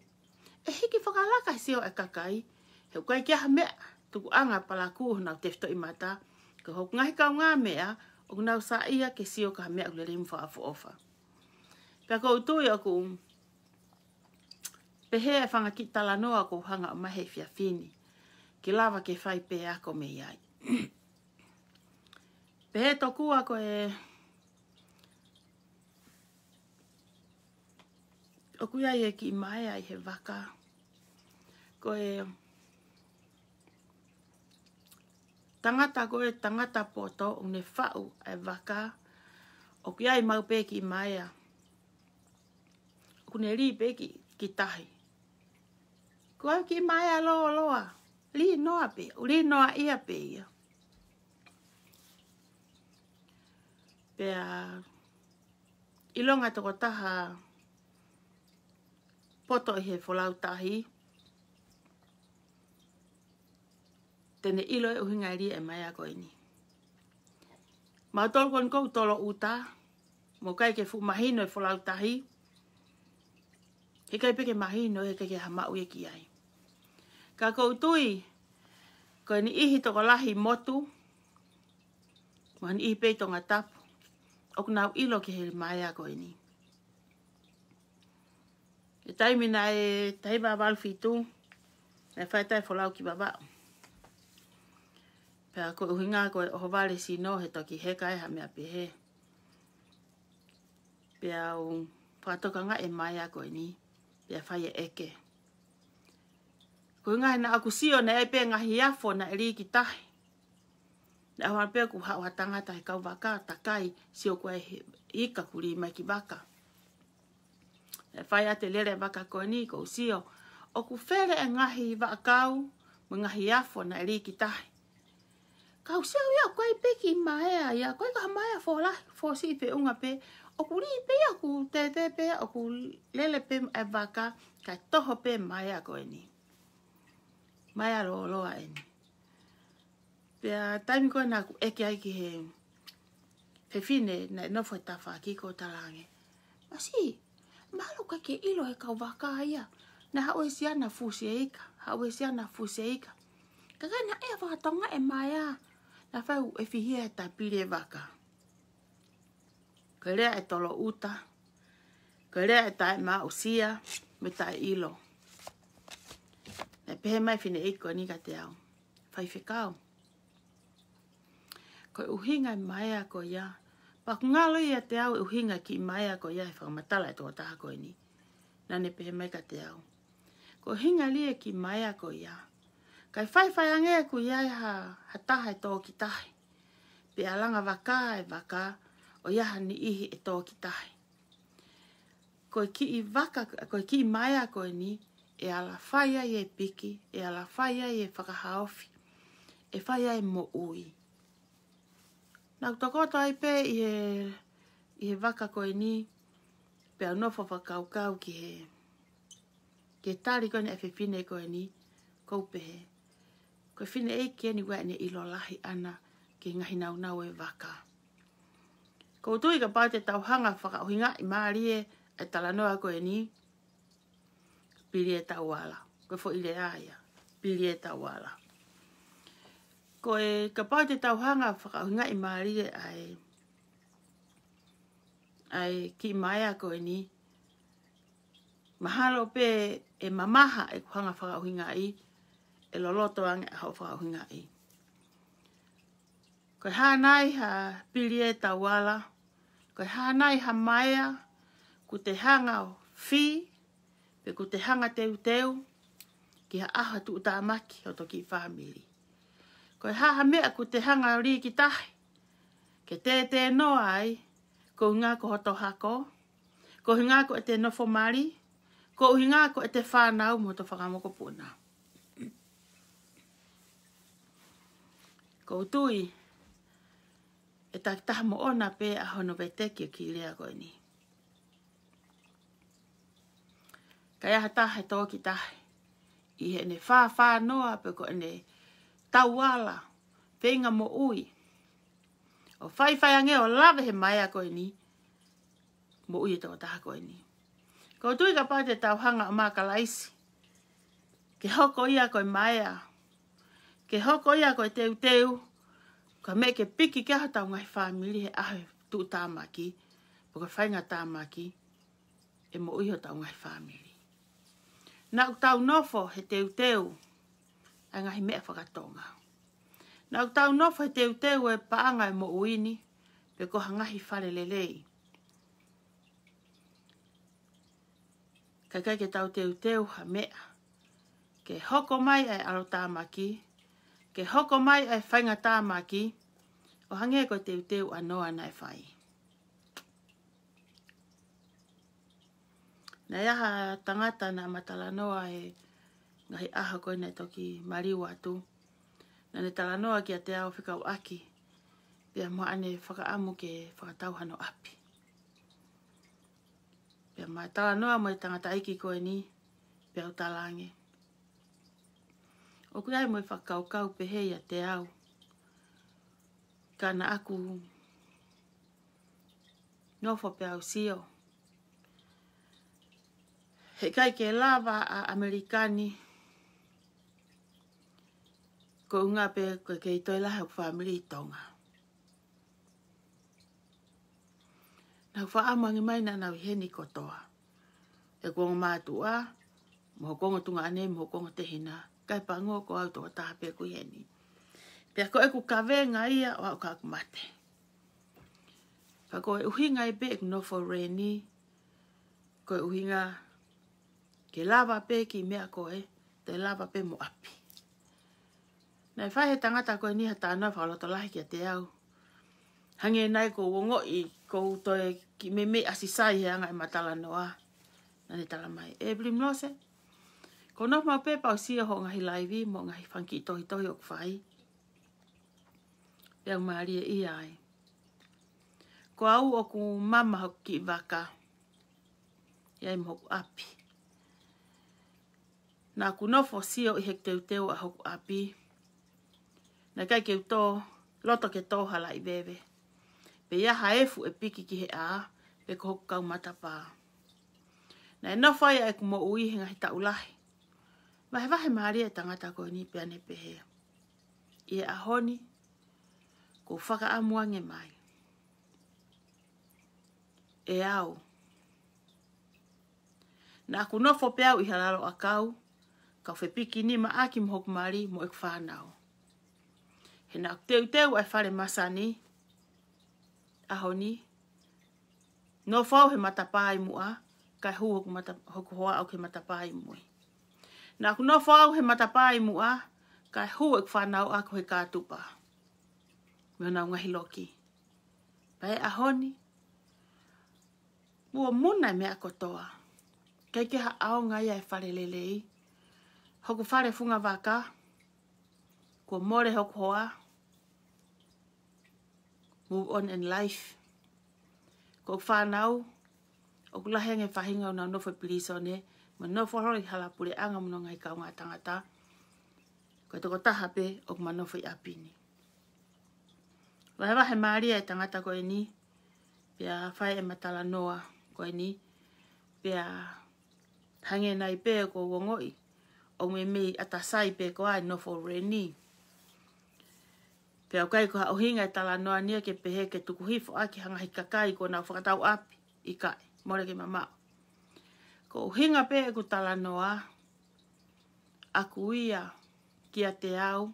E hiki whakalaka he seo e kakai. He ukai kia ha mea. Tuku anga palaku hona tefto imata. Ko hoku ngahi kau ngā mea. Oku nau sa ia ke seo ka mea aku lelei mwhaafu ofa. Pea koutui oku. Pehe e whanga ki talanoa ko hanga o mahe fiafini. Ki lava ke whai pe ako me iai. Pehe toku ako e... Oku iai e ki mai ai he waka. Ko e... Tangata ko e tangata poto une whau ai waka. Oku iai mau pe ki mai a. Oku ne ri pe ki tahi. Kua ki maia loa loa. Li noa pe. Uli noa ia pe ia. Pea. Ilonga toko taha. Poto i he folau tahi. Tene ilo e uhinga ri e maia koe ni. Mautol kon kou tolo uta. Mokai ke fumahino e folau tahi. He kai peke mahino he kai ke hamau e ki ai. Ka koutui, koe ni ihi toko lahi motu, mo ni ihi pei tonga tapu, oku nau ilo ki he maia koe ni. E taimina e taiba walfitu, e whaitai folau ki babao. Pea koe uhinga koe oho wale sino he toki he kai ha mea pehe. Pea whatoka nga e maia koe ni. Pea whaia eke. Koe ngahi na aku sio na epe ngahi afo na eri ki tahi. Na awan pea ku hao hatangata he kau waka takai sio koe ika kuri mai ki waka. E whaia te lere waka koe ni kou sio. O ku where e ngahi wakau mo ngahi afo na eri ki tahi. Kau sio ia koe peki maia ia koe ka maia fo lahi fo si pe unga pe. Oku ri pe aku tete pe aku lele pe e waka ka toho pe maia koe ni. Maia lo loa e ni. Pea taimi koe na aku eke aiki he fefine na nofo e tawhaki ko talange. Masi, malo ka ke ilo he kau waka ia. Na hau e siana fusi e ika. Hau e siana fusi e ika. Kakai na e wakatonga e maia. Na whau e fihia e tapire waka. Koe rea e tolo uta. Kere e tae maa usia me tae ilo. Ne pehe mai fine eiko ni ka te au. Fai whekau. Koe uhinga mai a koe ia. Paku ngalo ia te au uhinga ki mai a koe ia e whakamatala e tō taha koe ni. Nane pehe mai ka te au. Koe hinga lia ki mai a koe ia. Kai whaiwhai angea koe ia e hataha e tō ki tahi. Pe alanga waka e waka o iaha ni ihi e tō ki tahi. Koe ki mai a koe ni, e ala whaia e piki, e ala whaia e whakahaofi, e whaia e moui. Nau takoto ai pe i he waka koe ni, pe au nofo whakaukau ki he. Ke tari koe ni e whiwhine koe ni, koupehe. Koe whine eike ni wea ni ilolahi ana ki ngahi naunau e waka. Koutui ka pate tauhanga whakauhinga i maari e, e tala noa koe ni, pili e tawala. Koe fo ile aia, pili e tawala. Koe kapau te tauhanga whakauhinga i maarire ai ki maia koe ni, mahalo pe e mamaha e kuhanga whakauhinga i, e loloto ange a hau whakauhinga i. Koe hanai ha pili e tawala, koe hanai ha maia, ku te hanga o whi, pe ku te hanga teu teu, ki ha aha tu utamaki o toki whamiri. Koe haha mea ku te hanga ori ki tahi, ke tētē noa ai, ko ngāko hoto hako, ko ngāko e te nofo mari, ko ngāko e te whanau mo to whakamoko puna. Ko tui, e takitaha mo ona pe a hono veteki ki lea koe ni. Kai aha tahe tōki tahe. I he ne whāwhā noa pe ko ne tauala. Whenga mo ui. O whaiwhai ange o lawe he mai a koe ni. Mo ui e tō taha koe ni. Ko tui ka pāte tauhanga o mākalaisi. Ke hoko ia koe mai a. Ke hoko ia koe teu teu. Ka me ke piki ke aha tau ngai whamiri he ahe tū tāmaki. Po ka whainga tāmaki. E mo ui ho tau ngai whamiri. Nau tau nofo he teu teu, a ngahi mea whakatonga. Nau tau nofo he teu teu e paanga e mo uini, pe koha ngahi whalelelei. Kai kai ke tau teu teu ha mea. Ke hoko mai ai alo tāmaki, ke hoko mai ai whainga tāmaki, o hange koe teu teu anoa nai whai. Nā iaha tangata nā matalanoa e ngahi aha koe nei toki mariwa atu. Nā ne talanoa kia te ao whikau aki. Pea mua ane whakaamu ke whakatauhano api. Pea maa talanoa mo e tangata iki koe ni. Pea au talange. O kurai mo e whakaukau pehe ia te ao. Kana aku nofo pe au sio. He kai ke lava a Amerikani. Ko unga pe koe kei toi lahe au whamiri i Tonga. Nau whaamangi mai na nau heni kotoa. E kuongo mātua, moho kongo tunga ane, moho kongo tehina. Kai pango ko au toa taha pe kui heni. Pea koe ku kawenga ia o au kakumate. Pa koe uhinga i pe e kunofo reni. Koe uhinga ke lava pe ki mea koe, te lava pe mo api. Nei whae he tangata koe ni ha tāna whaoloto lahi kia te au. Hange nai ko wongo i ko utoe ki me me asisai he anga e matala noa. Nane tala mai, e blim nose. Ko no mau pe pau sia ho ngahi laivi mo ngahi whanki tohi tohi o kwhai. Pea maari e iai. Ko au o ku mama hoku ki waka. Iai moku api. Nā kunofo sio i hek teu teo a hoku api. Nā kai ke uto, loto ke tōhala i bebe. Pe ia haefu e piki ki he a, pe ko hoku kau matapā. Nā e nofo ia e kumo ui he ngahi taulahi. Mahe wahe maari e tangata koe ni pe ane pehe. I e ahoni, ko whaka amuange mai. E au, Na aku nofo peau ihalalo akau, kau fepiki ni maaki mhokmari mo ekfanao. Hena teu teu ai fale masani, ahoni, nofo he matapai mua, kai hu hokhoa au he matapai mui. Na aku nofo au he matapai mua, kai hu ekfanao aku he katupa. Mena ngahiloki. Pai ahoni, mua muna mea kotoa. Keke haonga ya fare lelei. Hoku fare funga waka. Kua more hoku hoa. Move on in life. Kua whanau. Oku lahenge whahinga una nofo pilisone. Manofo hori halapure anga munonga hika unga tangata. Kua toko tahape oku manofo iapini. Wahewa he maria e tangata koe ni. Pia whae e matala noa koe ni. Pia... Hange nai pe ko wongoi, o me mei atasai pe ko ai nofo reni. Pe aukai ko hauhinga e tala noa nia ke pehe ke tukuhifo a ki hanga hikakai ko na whakatau api i kai, more ke mamao. Ko hinga pe ku tala noa, aku ia kia te au,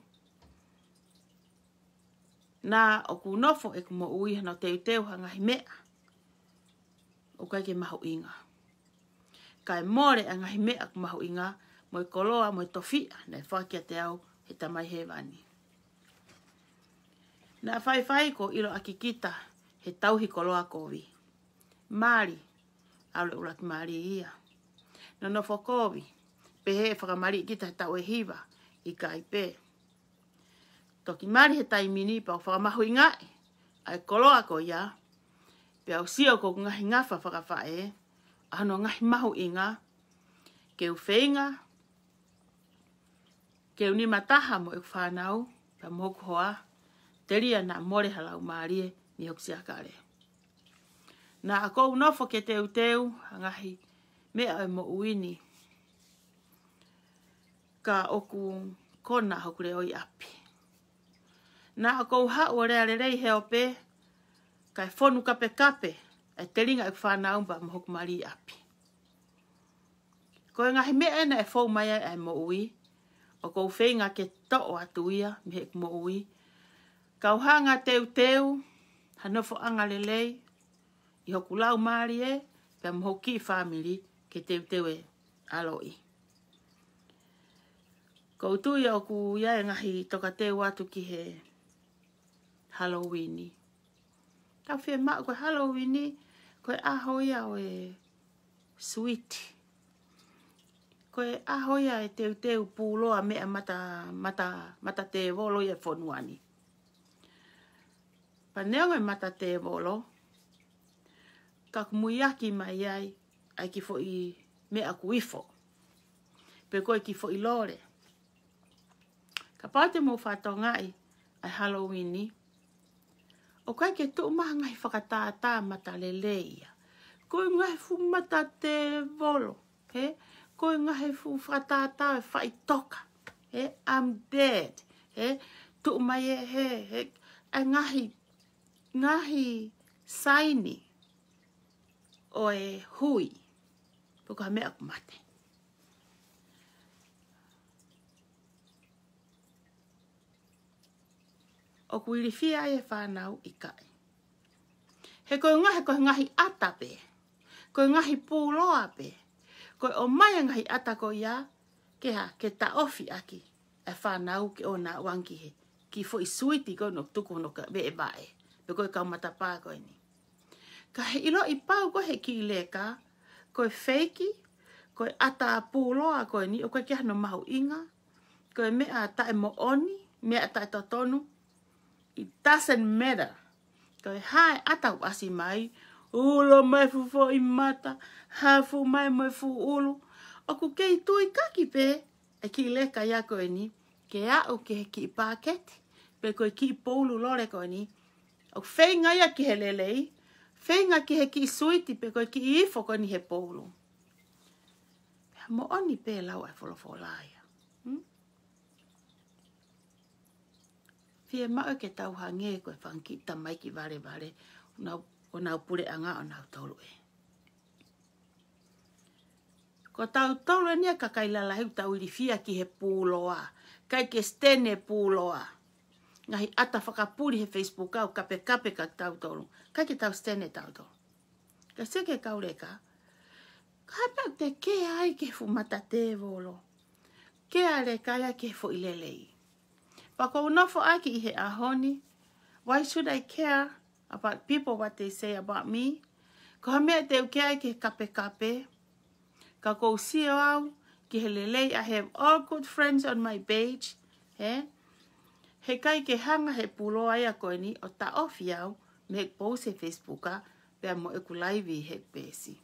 nā o ku nofo e ku mo ui hana teu teu hanga himea, o kai ke mahu inga. Kai more anga hime aku mahu inga, moi koloa, moi tofia, na whakia te au, he tamai hewani. Na whaiwhai ko ilo akikita, he tauhi koloa kovi. Mari, aule uraki mari ia. Na nofo kovi, pehe e whakamari ikita he tau e hiva, i kai pe. Toki mari he taimini, pao whakamahu ingai, ai koloa ko ia, pao sio ko ngahi ngafa whakawhae, ano ngahi mahu inga, keu whenga, keu ni mataha mo eku whanau, pa moku hoa, teria na more halau maarie ni hoksiakare. Na ako unofo ke teu teu, ngahi mea e mo uini, ka oku kona hokure oi api. Na ako uha uarea rerei heope, kai fonu kape kape, e teringa eku whanau mba mohok mari api. Koe ngahi mea na e fau maia e mo ui, o kou whenga ke to'o atuia me eku mo ui, kau hanga teu teu, hanofo anga lelei, i hoku lau mari e, pe mohoki whamiri ke teu teu e aloi. Kou tuia o ku ia e ngahi toka teu atu ki he Halloweeni. Tau whia maa koe Halloweeni, koe ahoia o e sweet. Koe ahoia e teu teu pūloa mea mata te volo i e whonuani. Paneonga mata te volo, ka kumuiaki mai ai, ai ki fo i mea kuifo. Pe koe ki fo i lore. Ka pate mō whatongai ai Halloweeni, o kai ke tu maha ngai whakatātā mata leleia. Koe ngai fu mata te volo. He? Koe ngai fu whakatātā e whaitoka. He? I'm dead. He? Tu mai e he. A ngahi saini o e hui. Puka mea kumate. O kuirifia e whanau i kai. He koe ngahi ata pe. Koe ngahi pūloa pe. Koe o mai ngahi ata ko ia, ke ta ofi aki. E whanau ki o nā wangi he. Ki fo i suiti koe no tuku no ka be e bae. Pe koe kau matapā koe ni. Ka he ilo i pau koe he ki leka. Koe feiki. Koe ata pūloa koe ni. O koe kia no mahu inga. Koe mea tae mo oni. Mea tae totonu. It doesn't matter. Koe hae atau asi mai. Ulo mai fufo i mata. Hafu mai mai fu ulu. Oku kei tui kaki pe. E ki leka ia koe ni. Ke au ke he ki paketi. Pe koe ki poulu lore koe ni. O whenga ia ki he lelei. Whenga ki he ki suiti. Pe koe ki ifo koe ni he poulu. Mo oni pe lau e wholofolaya. Fie mao ke tau hange koe whankita mai ki vare vare o nau pure anga o nau tolu e. Ko tau taula nia kakailala heu tau ilifia ki he puloa. Kai ke stene puloa. Ngahi ata whakapuri he Facebook au kape kape ka tau tolu. Kai ke tau stene tau tolu. Ka seke kaureka. Ka tau te ke ai ke fu matate volo. Ke ale kaya ke fu ilelei. Pako unofo aki ihe ahoni. Why should I care about people what they say about me? Ka hamea te uke ai ke kape kape. Ka kousio au, ki he lelei, I have all good friends on my page. He kai ke hanga he pulo ai a koe ni, o ta ofi au, me hek pose Facebooka, pea mo eku laivi hek pesi.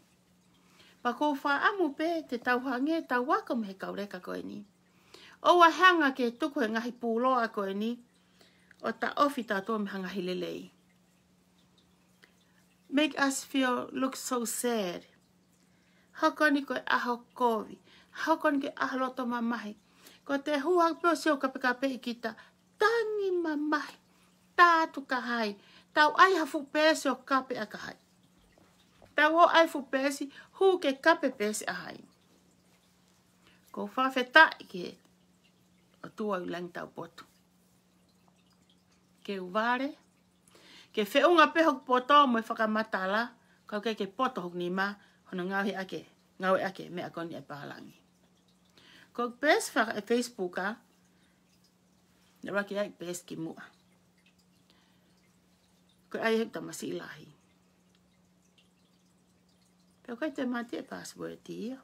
Pa kou whaamu pe, te tauhange, tau waka me he kaureka koe ni. Owa hanga ke tuku he ngahi pulo a koe ni, o ta ofi tatua me hanga hi lelei. Make us feel, look so sad. Hakoni koe aho kovi. Hakoni koe aho loto mamahi. Ko te huak peo seo kape kape ikita. Tangi mamahi. Tātu kahai. Tau ai hafu pēsi o kape a kahai. Tau o ai fu pēsi. Hu ke kape pēsi ahai. Ko whawheta ike. O tua ulang tau potu. Ke uvare. Ke wheunga pe hok poto mo e whakamatala. Kau ke poto hok nima. Ono ngawe ake me akoni e pahalangi. Kok pes whaka e Facebooka, na waki ai pes ki mua. Koe ai hek tamasi ilahi. Peo kai te mati e password ia.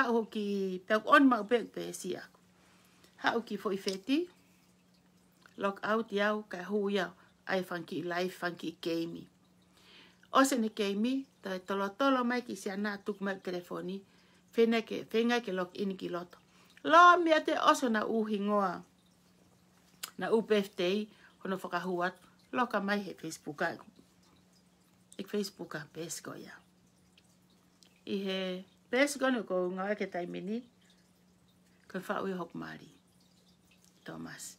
Hau ki, peo on mau pek pesi aku. Hau ki fo i feti, log out iau, kai hu iau, ai whanki live, whanki gamei. Ose ne keimi, tai tolo mai ki siana tuk mai telefoni, whenga ke log in ki loto. Lo mea te oso na uhingoa, na upftei, hono whakahuat, loka mai he Facebooka. Ek Facebooka pesko ia. I he pesko no ko ngawe ke taimini, koe whaui hok mari. Thomas.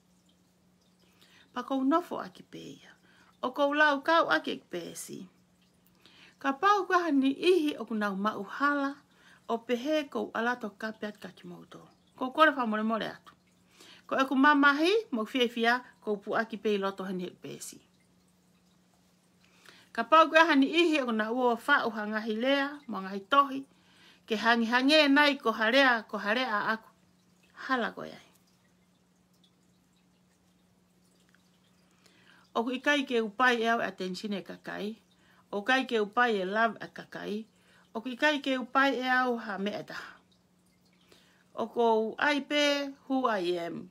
Pakou nofo aki peia. O kou lau kau aki ek pesi. Ka pau kwa ni ihi o kuna mauhala o pehe kou alato kapeat kakimauto. Ko kore wha more more atu. Ko eku mamahi mo fiefia kou puaki pei loto hene pesi. Ka pau kwa ni ihi o kuna ua wha uha ngahi lea, mo ngahi tohi. Ke hangi hange nai koharea aku. Hala koiai. Oku ikai ke upai eo atensine kakai. O kai ke upai e love a kakai. O kai ke upai e au ha mea taha. O kou ai pe who I am.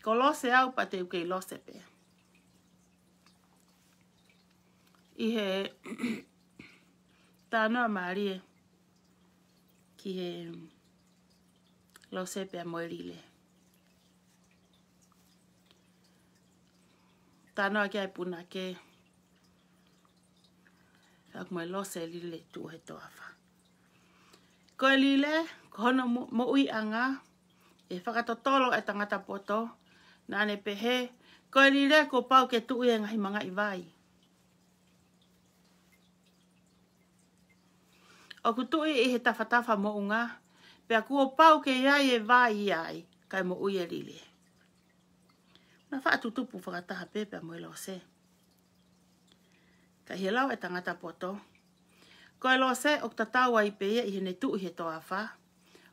Ko lose au pa te ukei lose pe. I he tānoa marie ki he lose pe a moerile. Tānoa ki ai puna ke Aku mai lose lile tu he toafa. Ko lile, ko hono moui anga, e whakatotolo e tangata poto, nane pehe, ko lile ko pau ke tu e ngahi manga iwai. O kutui e he tafatafa mounga, pea kuo pau ke iai e vai iai, kai moui e lile. Na whaatutupu whakataha pepea moe lose. Ka he lau e tangata poto. Koe lo se ok tatawa i peia i hene tu i he toawha.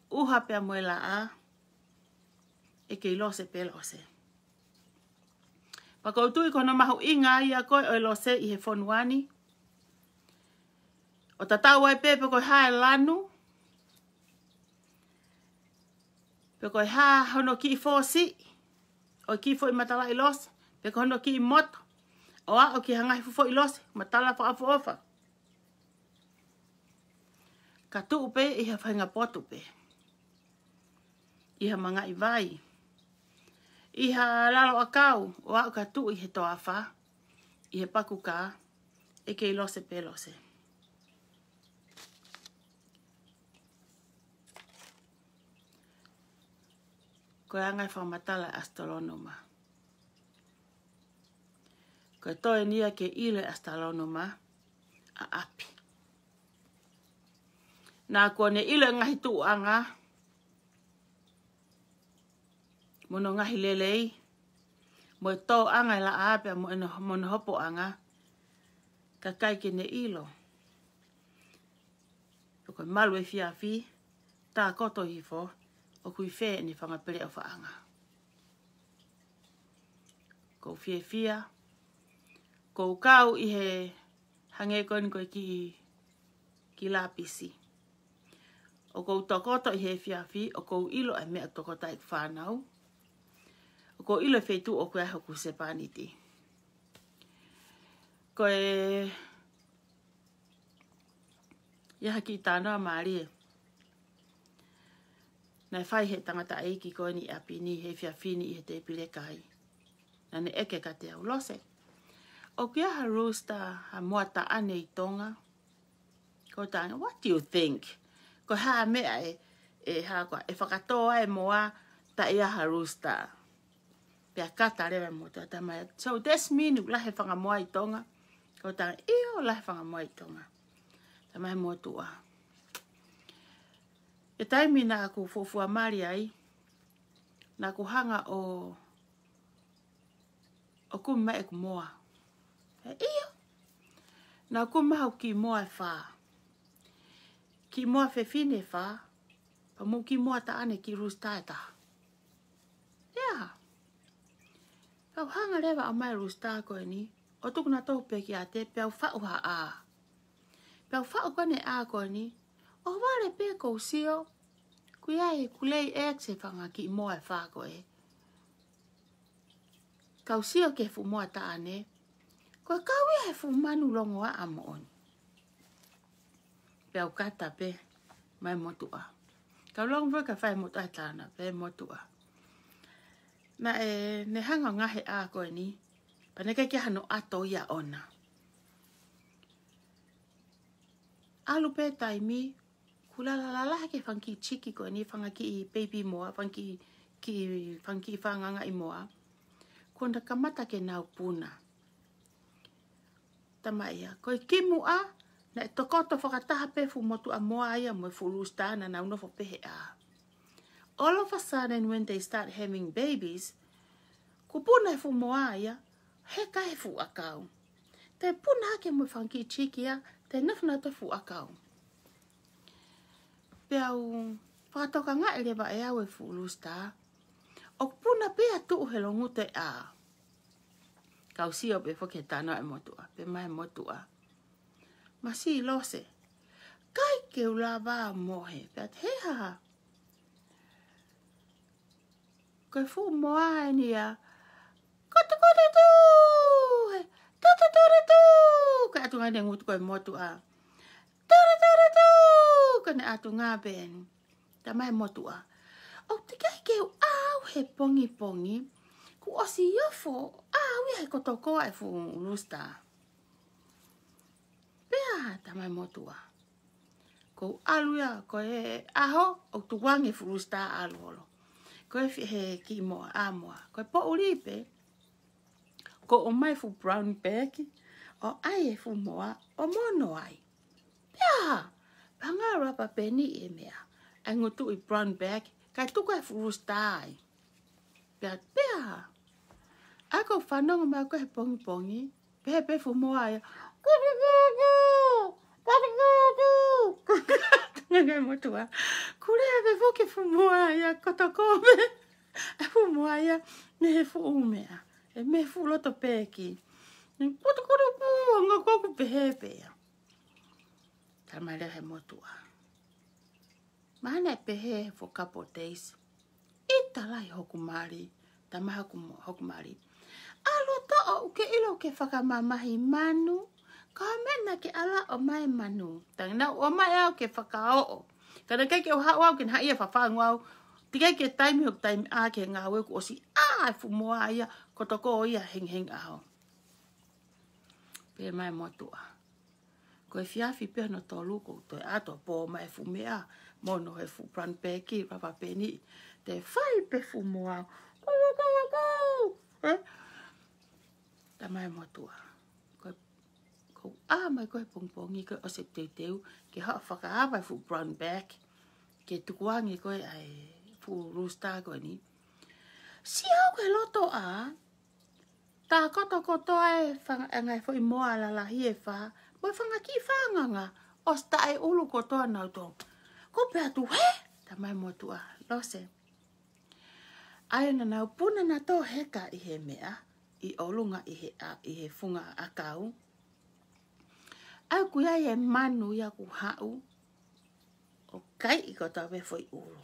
Uha pia moe la a. E kei lo se pe lo se. Pakautui kono mahu inga ia koe o lo se i he fonuani. O tatawa i pe koe hae lanu. Pe koe hae hono ki i fosi. O ki fo i matala i lo se. Pe koe hono ki i moto. Oa o ki hangahi fufo i lose, matala whaafuofa. Ka tu upe i hea whainga potu pe. I hea manga i vai. I hea lalo akau, oa o ka tu i he toawha, i he paku ka, e kei lose pe lose. Koe hangai whaamatala astronoma. Koe toe nia ke ile astalonoma a api. na kone ile ngahi tuanga mono ngahi lelei mo to anga la ape mono hopo anga kakai kene ilo ko malwe fiafi ta koto hifo o kui fe ni fanga pele o faanga ko fiafia ko kau ihe hange kon ko ki lapisi o ko tokoto ihe fiafi o ko ilo ame atokota ik fanau o ko ilo fetu o ko ha ku sepaniti ko ia haki tāna maari. Nā whai he tangata eiki koe ni apini he fiafini he te pile kai. Nā ne eke ka te aulose. O kia ha rooster ha muata ane I tonga. Ko tāna, what do you think? Ko ha mea e ha koa. E whakatoa e moa ta ia ha rooster. Pea kata rewa motua tamaya. So this means la he whanga moa I tonga. Ko tāna, eo la he whanga moa I tonga. Mai motua. E taimi nā ku fofua mari ai, nā ku hanga o kuma e kumoa. E iyo. Nā kuma hau ki moa e whā. Ki moa fefine e whā, pa mō ki moa ta ane ki rustaeta. Ia. Pau hanga rewa a mai rusta koe ni, o tuku nā tohu pe ki a te pe au whauha a. Pau whao kone a koni, o wale pe kou sio, kui ai kulei ekse whanga ki moa e whakoe. Kau sio ke fu moa taane, koe kau ia he fu manu longo a amooni. Pau kata pe, mai motua. Kau longwe ka whai motua tāna, pe motua. Na e, ne hanga ngahe a koni, paneke kia hano ato ia ona. Alu pe taimi, kulalalala ke whanki chiki koe ni, whanga ki I baby moa, whanki whanganga I moa. Kona kamata ke nau puna. Tamaia, koe kimu a, na e tokoto whakataha pe fu motu a moa ia mo e furusta na naunofo pehe a. All of a sudden when they start having babies, kupuna e fu moa ia, heka e fu akau. Te puna hake mo e whanki chiki ia, te nafna te fu akau. Peau, whakatoka ngā elewa e au e fu lusta. O puna pea tuu he longu te a. Kau sio pe foke tāna e motua, pe mai motua. Ma si lose. Kai ke ula wā mohe, pea te heha. Koe fu moa e nia. Kote kote tū! Tata tata tū! Ka atu ngā ne ngutu koe motua. Tata tata tū! Ka ne atu ngā ben. Ta mai motua. O te kai keu au he pongi pongi. Ku osi yofo au ia he kotokoa e fu lusta. Pea ta mai motua. Ko alu ia koe aho o tu wangi fu lusta alu holo. Koe he ki moa a moa. Koe po uripe. Ko o mai fu brown bag, o ai e fu moa, o mono ai. Pea, panga rapa peni e mea, a ngutu I brown bag, kai tuka e fu rusta ai. Pea, pea, a ko whanonga mea koe pongi pongi, pea pe fu moa ai, kati ngutu, kati ngutu. Tangai motua, kurea pe foke fu moa ai, kotokome, e fu moa ai, ne he fu umea. E me fuloto peki. Kutu kutu kutu, nga koku pehepea. Tamale he motua. Mahana pehe for couple days. Italai hokumari. Tamaha hokumari. Alo to'o uke ilo ke whakamamahi manu. Ka mena ke ala o mai manu. Tangina o mai au ke whakao'o. Kana keike o hao au ken haia whawhangu au. Tikai ke taimi hok taimi a ke ngā weku osi a e fumoa ia kotoko o ia heng aho. Pe mai motua. Koe fiafi pe no tolu kou toi ato po mai fumea mono he fupran peki papa peni te whai pe fumoa. Koe mai motua. Koe ko a mai koe pongpong I koe osip teuteu ke ha'a whakaawai fu brown bag ke tukuangi koe ai fu rooster koe ni. Si hau koe loto a ta koto koto ai whangai fo I moa lalahi e wha moi whangaki whanganga os ta ai ulu kotoa nau tō. Ko pēr tu he? Ta mai motua lose. Aina nau puna na tō heka I he mea. I olunga I he funga a kau. Au kuia I manu I aku hau. O kai I kota we foi ulu.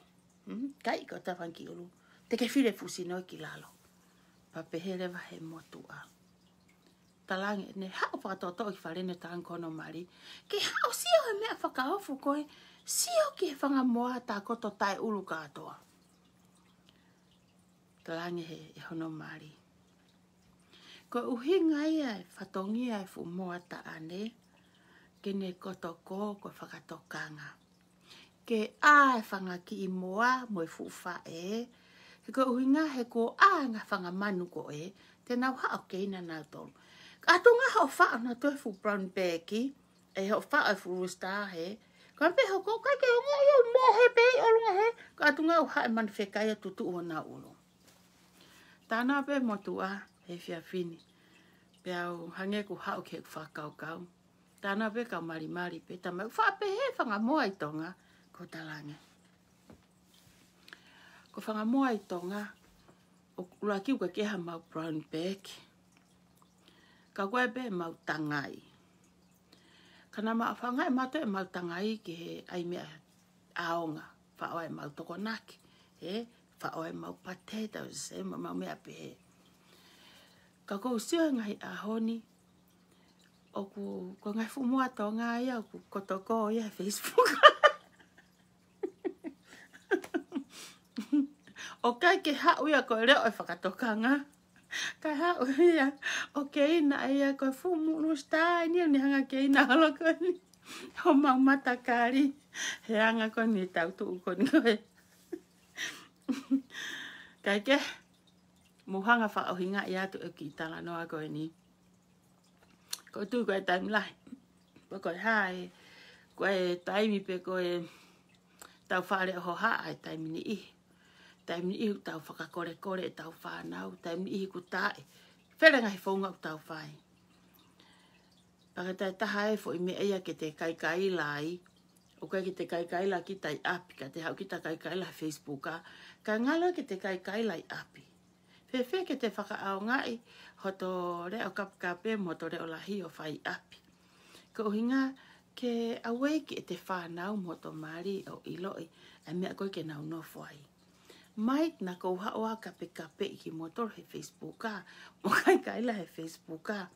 Kai I kota whanki ulu. Te ke whire fusino I ki lalo. Papehere wa he motua. Talange ne hao whakatoto I wharene tangono mari. Ke hao sio he mea whakaofu koe. Sio ki he whangamoa ta koto tai ulu katoa. Talange he hono mari. Ko uhinga ia e whatongia e fumoa ta ane, kene koto ko koe whakatokanga. Ke a e whangaki I moa mo e fufa e, ke koe uhinga he ko a ngā whangamanu ko e, te nau hao keina nau tolu. Atunga hao whao na toe fu brown baggy, e hao whao e fu rooster he, ka mpe hao ko kai ke hongo I o mo he pei olunga he, ka atunga o hae manu whekai a tutu o na ulo. Tāna pe motua. He whia whini. Pea o hange ku hao ke whakaukau. Tāna pe kau marimari pe. Tamai whape he whangamoa I tonga. Ko talange. Ko whangamoa I tonga. O ura kiu ka keha mau brown bag. Ka koe pe mau tangai. Kana maa whangai mato e mau tangai ki he aimea aonga. Whaoa e mau tokonaki. He whaoa e mau pateta. Se mau mea pe he. Ka kou sio ngai ahoni, o ku ngai fumua tonga ia, o ku kotoko ia Facebook. O kai ke hau ia koe reo e whakatokanga. Kai hau ia, o keina ia koe fumu rustai, ni o ni hanga keina holo koe ni. O mau matakari, he anga koe ni tautu ukoni koe. Kai ke? Mohanga whaohinga I atu ki tala noa koe ni. Koe tū koe taimi lai. Pa koe hae. Koe taimi pe koe tau whaare ho hae taimi ni ihi. Taimi ni ihi tau whakakore kore tau whanau. Taimi ni ihi ku tae. Wherenga hi whaunga ku tau whae. Pakatai taha e fo I mea ia ke te kaikai lai. O koe ki te kaikaila ki tai api. Ka te hau ki ta kaikaila Facebooka. Ka ngalo ki te kaikaila I api. Fefe ke te whakaao ngai, hoto reo kapkape, moto reo lahi o whai api. Ko uhinga ke awe ki te whanau moto mari o iloi, a mea koe ke nau nofo ai. Mai na kou haoa kape kape I ki motor he Facebooka, mo kai kaila he Facebooka.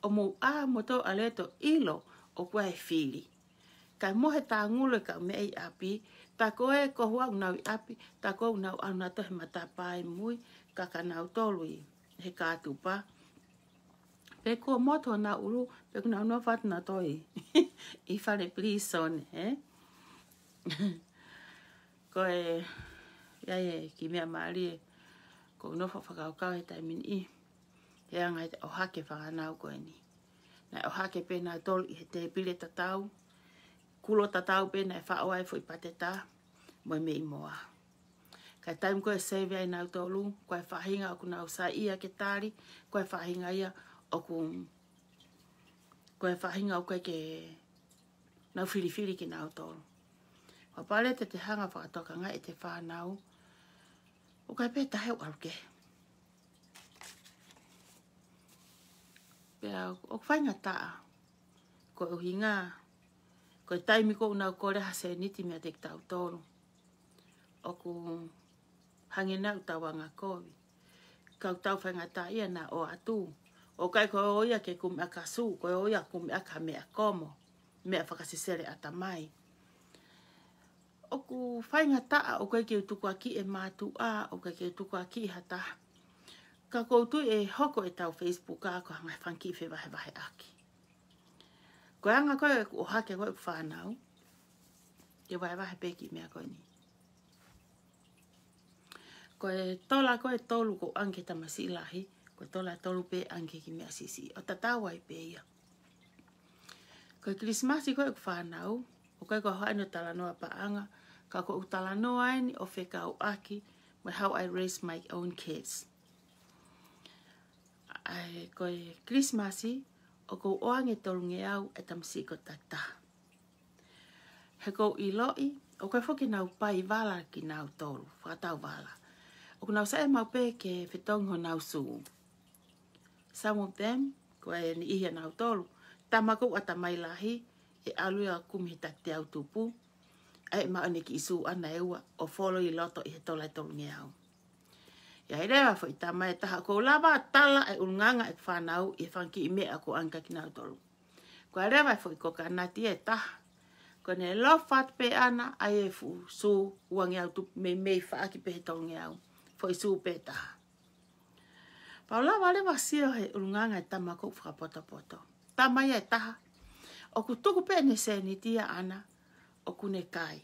O mou a moto aleto ilo o kua he whiri. Kai mohe tā ngule ka mea I api, ta koe kohua unau I api, ta koe unau anunato he matapae mui, kaka nau tolui he kātupa. Pe kua moto na uru, pe kuna unua fatuna toi. I whare prison, he? Koe, iaie, ki mea marie, ko unofa whakaukau he taimin I. He angai o hake whanganau koe ni. Nai o hake pe nau tolui he te pile tatau. Kulo tatau pe nai whaoa e fui pateta, moe mei moa. Kai taim koe seve ai nau tolu, koe whahinga o ku nau sa ia ke tari, koe whahinga ia o ku... Koe whahinga o koe ke nau whiriwhiri ki nau tolu. Wapare te te hanga whakatokanga e te whanau, o kai pe taheu aruke. Pea o whainga taa, koe uhinga, koe taimiko unau kore hase niti mea te tau tolu. O ku... Hangi nau tawa ngā kowi. Kau tau whangata ia na o atu. O kai koe oia ke kume a kasu. Koe oia kume a ka mea komo. Mea whakasisere atamai. O ku whaingata o koe ki utukua ki e mātu a. O koe ki utukua ki hata. Ka koutu e hoko e tau Facebook a. Koe hangai whanki I whewahe wahe aki. Koe anga koe o hake koe ku whanau. E wahe wahe peki mea koe ni. Koe tola koe tolu ko anke tamasi lahi, koe tola tolu pe anke ki mea sisi. O tatau ai pe ia. Ko Krismasi koe whanau, o koe koe hae no talanoa paanga, ka koe talanoa ni o whekau aki, with how I raise my own kids. Ai koe Krismasi, o koe oange tolunge au e tamsiko tata. He koe iloi, o koe whokinau pai wala ki nau tolu, whakatau wala. O koe nau sae maupe ke whetongo nau suu. Some of them, koe ni ihi nau tolu, Tamaku atamailahi, e alua kumhita te au tupu, e maone ki isu ana ewa, o folo i loto i he tola e tolu ngeau. Ia herewa fo i tamae taha kou lava tala e ulnganga e whanau i whanki i mea ko anka ki nau tolu. Kua rewa fo i kokanati e taha, kone lo fatpe ana a e fu su ua ngeau tupu me mei whaaki pe he tolu ngeau, fo i su pe taha. Paulawa rewa sio he ulnganga e tamaku whakapotopoto. Tamai e taha. O ku tuku pene se ni tia ana. O ku ne kai.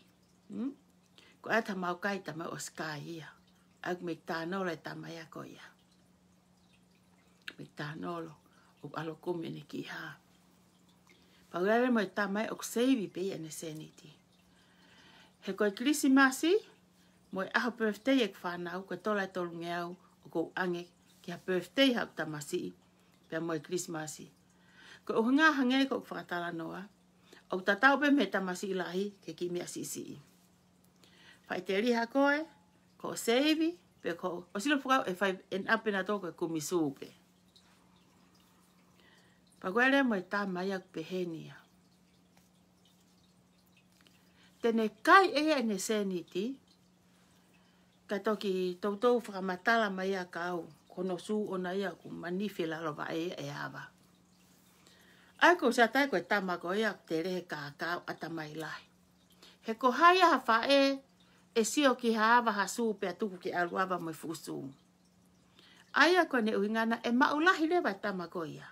Ko e tamau kai tamai o skai ia. Aku me tānolo e tamai a ko ia. Me tānolo. O alo kumi ne ki haa. Paurere mo e tamai o ku seivi pe ia ne se ni tia. He koe Krisimasi. Mo e aho birthday e kwhanau. Ko tola e tolu ngeau. O kou ange. Ki ha birthday hau tamasi. Pea mo e Krisimasi. Ko uhunga hange ko whakatala noa, o tatau pe me tamasi ilahi ke ki mea sisi. Whai te riha koe, ko seivi, pe ko osilo pukau e whai en apena toko e kumisupe. Paguere mo e tamai ak pehenia. Tene kai ea ene seniti, ka toki tautou whakamatala mai a kau, kono su ona ia kumanifi lalova ea e awa. Aiko sa tai koe tamako ia te rehe kākau atamai lai. He ko hai aha whae e sio ki haawa hasu pia tuku ki aluawa mui fusu. Aia koe ne uingana e maulahi rewa tamako ia.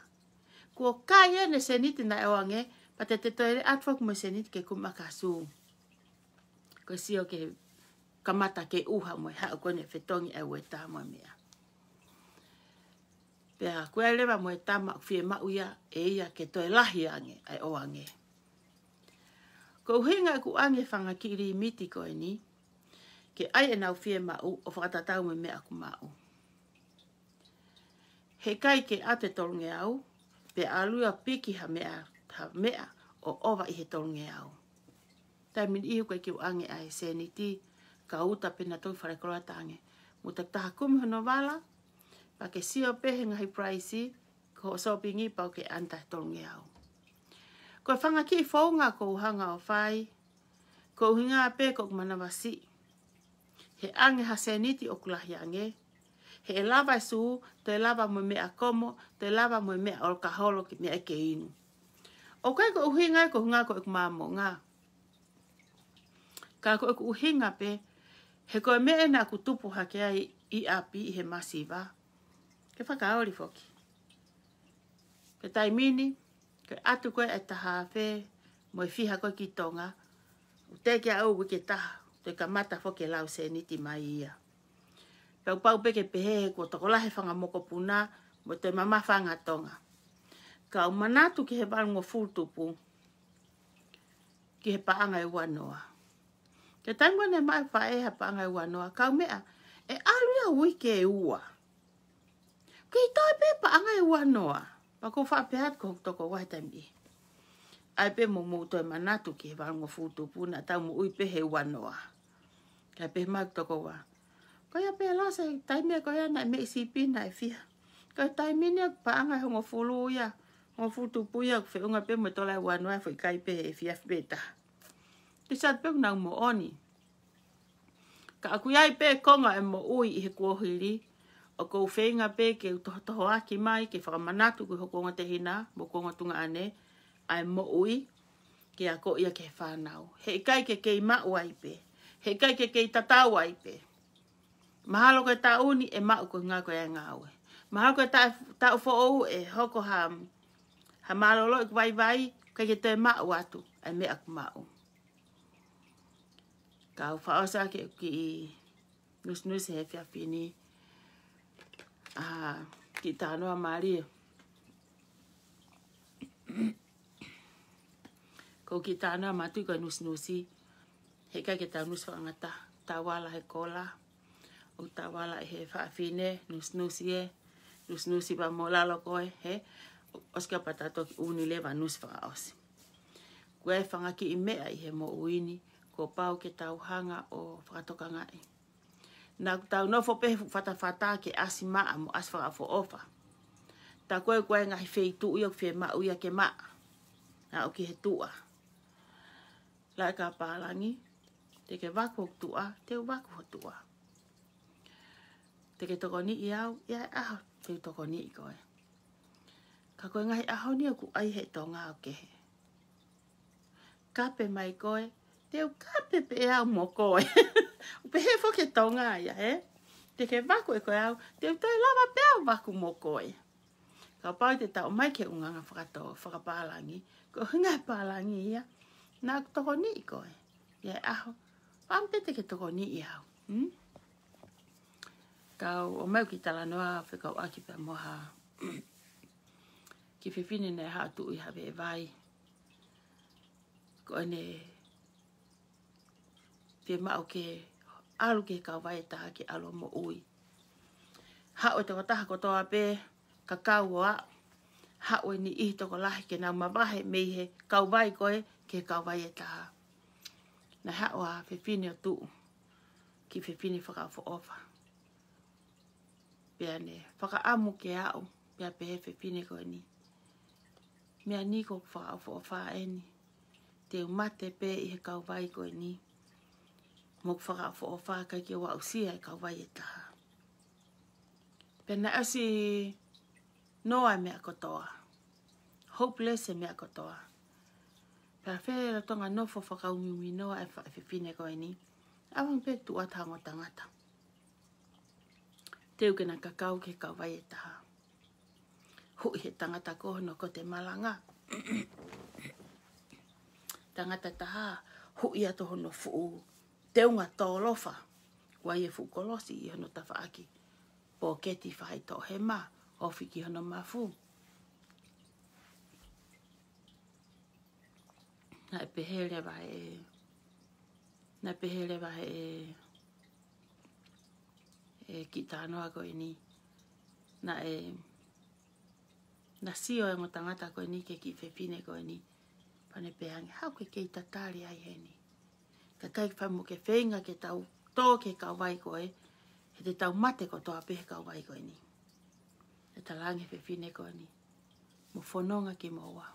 Kua kai ene seniti na ewange pa te toire atwa kume seniti ke kumakasu. Koe sio ke kamata ke uha mui hao koe ne whetongi e weta mui mea. Pea koe lewa mo e tama fie mau ia e ia ke toe lahi ange ai o ange. Ko uhinga ku ange whangakiri miti koe ni, ke ai e nau fie mau o whakatatau me mea ku mau. He kai ke ate tolunge au, pe alua piki ha mea o owa i he tolunge au. Taimin ihu koe ki u ange ai seniti, ka uta pena tau wharekoloata ange. Mutaktaha kumi hono wala, Pake sio pehe ngahi praisi, ko sopingi pau ke anta tolunge au. Koe whangaki i whaunga ko uhanga o whai, ko uhinga pe ko kumanawasi. He ange haseniti o kulahi ange, he e lava suu, to e lava mui mea komo, to e lava mui mea olkaholo ki mea eke inu. O kai ko uhinga ko hunga ko e kumamo ngā. Ka ko e ku uhinga pe, he koe mea na kutupu hakea i api i he masiva. Ke whakaori foki. Ke taimini, ke atu koe e taha awhe, mo e fiha koe ki tonga, u teke au wike taha, te kamata foki lau se niti mai ia. Pau pau peke pehehe ko tokolahe whangamoko puna, mo te mama whanga tonga. Ka u manatu ki he walungo fultupu, ki he paanga e wanoa. Ke taimone mai whaeha paanga e wanoa, kau mea, e aluia wike e ua. Kei toi pe paanga e wanoa. Wako whapehat ko toko waitami. Ai pe momo toi manatu ki he walungo futupu na tau mo ui pe he wanoa. Kai pe maak toko wa. Koia pe lasa e taimia koia na me isipi na e fia. Kai taimini ak paanga e hongo fulu uia. Hongo futupu ia kwe unga pe mo tola e wanoa fwe kai pe he fia fbeta. Tisat pe kuna umo oni. Ka akuyai pe konga e mo ui i he kuohiri. O kou whenga pe ke utohotoho aki mai ke whakamanatu kui hokonga te hina, mo konga tunga ane, ai mo ui ke a ko ia ke whanau. He kai ke kei mau aipe, he kai ke kei tatau aipe. Mahalo koe ta uni e mau koe ngā koe ngā ue. Mahalo koe ta ufo ou e hoko ha malolo i kwai vai, kai ke te mau atu, ai mea ku mau. Ka uwhaosa ke uki nusnus he whiawhini, ki tānoa Maria. Ko kita na matu ka nus-nusi. Heka kita nus wangata. Tawala he kola. O tawala he faafine. Nus-nusi e. Nus-nusi pa mola lo koe. He. Oska patato ki unileva nus wangausi. Koe wangaki imea i he mo uini. Ko pau ke tauhanga o whakatoka ngai. Na tau nofo pehu whatawhata ke asi maa mo aswara fo ofa. Ta koe koe ngahi feitu iyo kwe maa uia ke maa. Na oki he tua. Lai ka pālangi. Teke waku tua, te waku tua. Teke tokoni i au, ia aho te tokoni i koe. Ka koe ngahi aho ni aku ai he tonga o kehe. Kape mai koe. Te ukape pe au mo koe. Upehe fo ke tonga ia he. Teke waku e koe au. Te utoi lava pe au waku mo koe. Ka pau te tau mai ke unganga whakatoa, whakapālangi. Ko hunga pālangi ia. Nā toko ni i koe. Ia aho. Pampete ke toko ni i au. Kau o mau ki tala noa whekau aki pe moha. Ki whiwhine ne hātu i hawe e vai. Ko ane. Te mau ke alu ke kau vai taha ki alu mo ui. Hau te wataha kotoa pe. Ka kau a hawe ni i toko lahi ke nā mawahe mei he kau vai koe ke kau vai e taha. Na hau a whiwhine o tuu ki whiwhine whakau fo ofa. Pea ne whakaamu ke au pea pehe whiwhine koe ni. Mea ni ko whakau fo ofa e ni. Te umate pe i he kau vai koe ni. Mok whakau fo ofa kai ki wa usia e kau vai e taha. Pea na asi... Noa mea kotoa. Hopeless e mea kotoa. Pea whera tonga nofo whakaumiumi noa e whawhiwhine koe ni. Awang pe tua tango tangata. Teu kena kakau ke kawai e taha. Hui he tangata kohono ko te malanga. Tangata taha. Hui ato hono fuu. Teunga tolofa. Wai e fuu kolosi i hono tafaaki. Po keti whai tohe maa. Ofi ki hono mafu. Na e pehele wae e kitanoa koe ni. Na sio e ngotangata koe ni ke ki whewhine koe ni. Pane pehange, hau ke kei tatari ai he ni. Ka kai whamu ke whenga ke tau tō ke kawai koe. He te tau mate kotoa pehe kawai koe ni. E talange whewhine koe ni. Mo whanonga ki mo wau.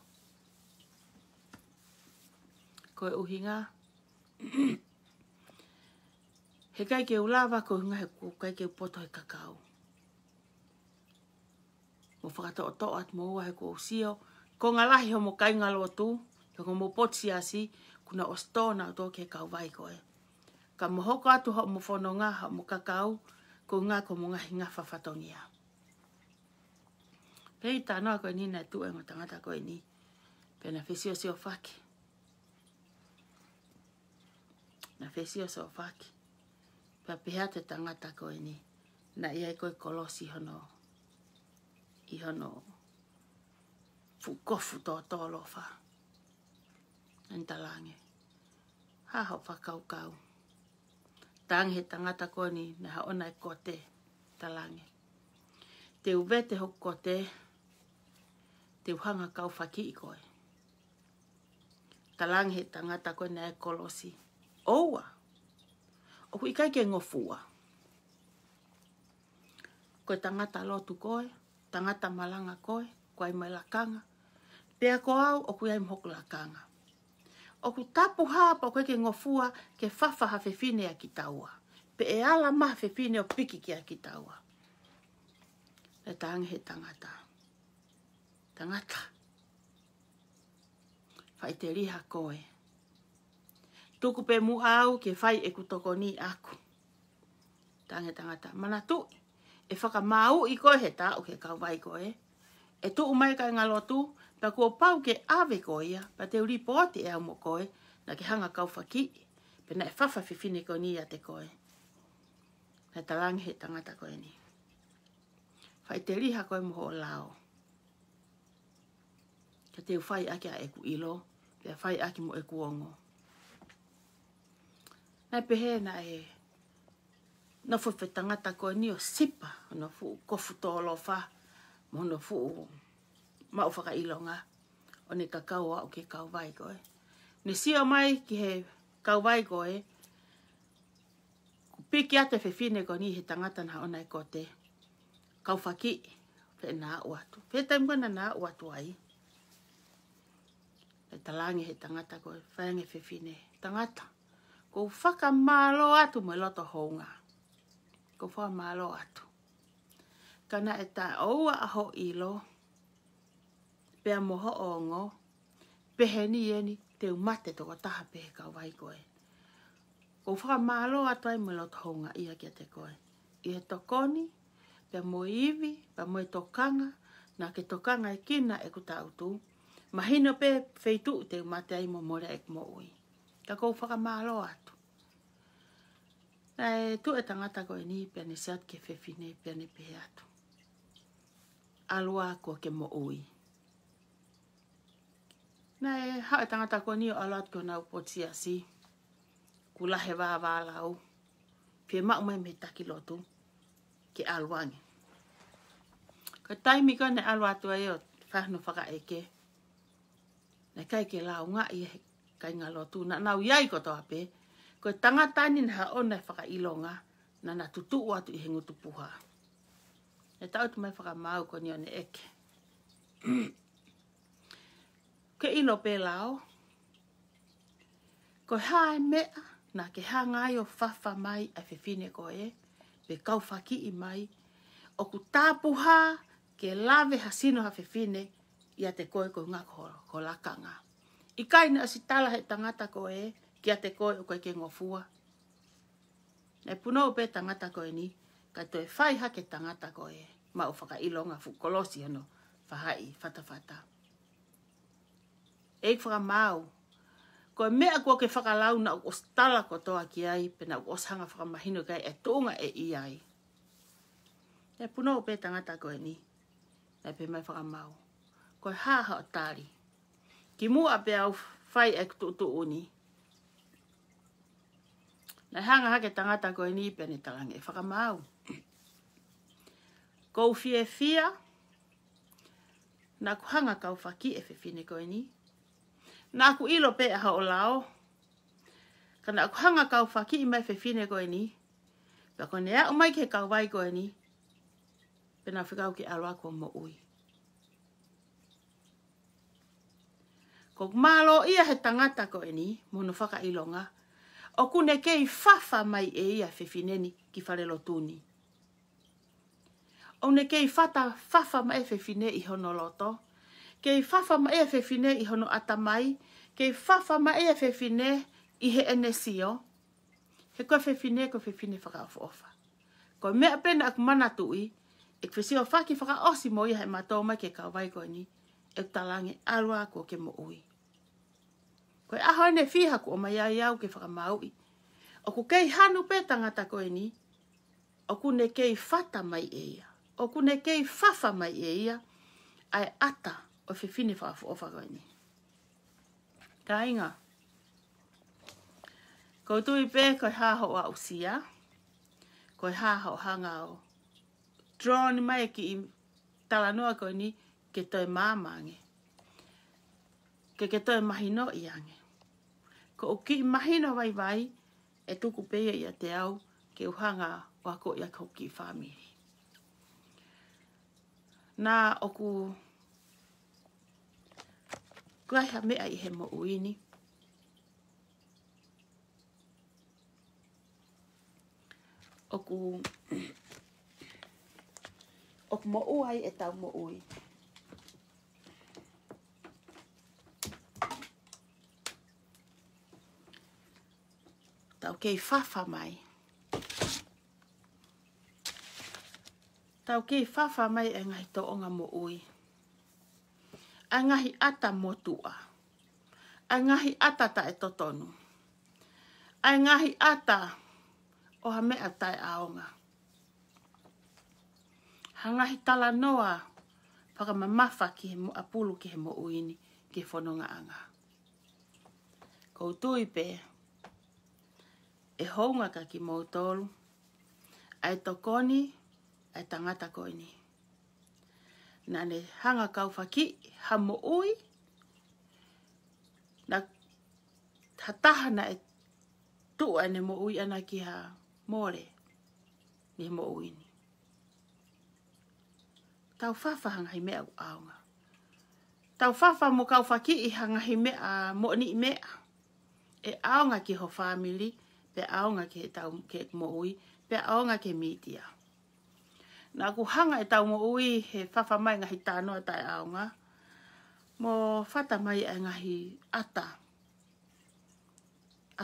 Koe uhinga. He kai ke ulawa koe hunga he kukai ke upoto he kakao. Mo whakatoa toa at mo wau he koe usio. Ko ngalahi ho mo kai ngalotu. Ko mo potsi asi. Kuna ostona uto ke kauwai koe. Ka mo hoko atu ho mo whanonga ho mo kakao. Ko ngā ko mo ngahi ngā whawhatongia. Pei tānoa koe ni nā tū e ngā tangata koe ni. Pena whesio seo whaki. Nā whesio seo whaki. Pea pehea te tangata koe ni. Nā iai koe kolosi hono. I hono. Fukofu tō tōlo wha. Ntalange. Haho whakau kau. Tāng he tangata koe ni. Nā haona e kote. Talange. Te uwe te hoko te, te uhanga kau whaki i koe. Talang he tangata koe na e kolosi. Oua! Oku ikai ke ngofua. Koe tangata lotu koe, tangata malanga koe, koe mai lakanga. Pea ko au, oku iai mhoku lakanga. Oku tapu hapa koe ke ngofua, ke whawhaha whewhine a kitaua. Pe e ala maha whewhine o piki ki a kitaua. E tāng he tangata. Tangata. Whai te riha koe. Tuku pe mu au ke whai e kutokoni aku. Tāng he tangata. Mana tu. E whakamau i koe he tāu ke kauwai koe. E tu umai kai ngalotu. Pa kua pau ke awe koe ia. Pa te uri pōti e au mo koe. Na ke hanga kau whaki. Pena e whawhawhiwhine koe ni a te koe. Na talang he tangata koe ni. Whai te riha koe moho o lao. Ka te uwhai ake a eku ilo. Te whai aki mo e kuongo. Nai pehe na e. Na fo fe tangata koe ni o sipa. Ono fu kofu tolofa. Mono fu mao whaka ilonga. O ne kakau au ke kauwai koe. Ne sio mai ki he kauwai koe. Piki ate fefine koe ni he tangata na onai kote. Kauwhaki. Fe na au atu. Fe taim koe na au atu ai. E talangi he tangata koe, whaengi fefine, tangata. Ko whaka mālo atu mo loto hounga. Ko whaka mālo atu. Kana e ta oua aho ilo, pea moho o ngo, peheni eni te umate toko taha pehe kauwai koe. Ko whaka mālo atu ai mo loto hounga ia kia te koe. I he tokoni, pea mo iwi, pea mo e tokanga, na ke tokanga e kina e kuta utu. Mahino pe feitu te mate ai mo mora ek mo ui. Ka kou whakamalo atu. Nai tu e tangata koe ni pene seat ke fefine pene pehe atu. Alua koe ke mo ui. Nai hao e tangata koe ni o alat koe nau potsia si. Kulahe wawa lau. Pie ma umai me takilotu ke aluangi. Ka taimi koe ne alua tua eo whahno whaka eke. Na kai ke lao nga ia kai ngalotu na nau iai koto ape. Koe tangata ni na onai whaka ilonga na na tutu atu i he ngutu puha. E tau tu mai whakamau koni one eke. Ke ilo pe lao. Koe hae mea na ke hangai o whawha mai a fefine koe. Pe kau whaki i mai. O ku tāpuha ke lawe hasino ha fefine. Ia te koe koe ngā ko lakanga. I kaina asitala he tangata koe, kia te koe o koe ke ngofua. E puno pe tangata koe ni, ka toe whaiha ke tangata koe, ma o whaka ilonga fukolosi ano, whahai, whatawhata. Eik whaka mau, koe mea koe ke whakalau na o stala kotoa ki ai, pena o oshanga whakamahino kai e toonga e i ai. E puno pe tangata koe ni, e pe mai whakamau. Koe haha o tari. Ki mua pe au whai e kutu uni. Nai hanga hake tangata koe ni pene talange e whakamau. Kou fie fia. Nā ku hanga kau whaki e fefine koe ni. Nā ku ilo pe aha o lao. Ka nā ku hanga kau whaki i mai fefine koe ni. Pea koe nea umai ke kau wai koe ni. Pena whikau ki aroa koe mo ui. Ko malo ia he tangata koe ni, mono whaka ilonga, o kune kei whawha mai e ia whewhineni ki wharelo tūni. O ne kei whata whawha mai e whewhine i hono loto, kei whawha mai e whewhine i hono atamai, kei whawha mai e whewhine i he enesio, he koe whewhine whaka ofa ofa. Koe mea pena ak mana tui, e kwesio whaki whaka osi mo ia he matau mai ke kauwai koe ni, e talange alua koe ke mo ui. Koe aho ene fiha ku o mai au ke whakamaui. O ku kei hanu pe tangata koe ni. O ku ne kei whata mai e ia. O ku ne kei whawha mai e ia. Ai ata o whiwhine whaafu ofa koe ni. Ka inga. Koe tui pe koe haho a usia. Koe haho hanga o. Drone mai ki i talanoa koe ni. Ke toi māmange. Ke toi mahino iange. Ko o ki mahino vai vai, e tuku peia ia te au, ke uhanga wako ia ko ki whamiri. Nā oku kuaiha mea i he mo uini. Oku mo uai e tau mo ui. Tau kei whawha mai. Tau kei whawha mai e ngahi toonga mo ui. A ngahi ata motua. A ngahi ata ta e totonu. A ngahi ata oha mea tae aonga. Ha ngahi tala noa whakamamafa ki he mo apulu ki he mo uini ki whanonga anga. Ko tui pe e hongaka ki moutolu, ai tokoni, ai tangata koini. Nane hanga kaufaki, hamu ui, na hatahana e tu ane mo ui ana ki ha more, ni mo ui ni. Tau fafa hanga hi mea uaunga. Tau fafa mo kaufaki i hanga hi mea mo ni mea. E aonga ki ho family, pe aonga ki he tau ke moui, pe aonga ke mitia. Na ku hanga e tau moui he fafa mai ngahi tānoa tai aonga, mo fata mai e ngahi ata,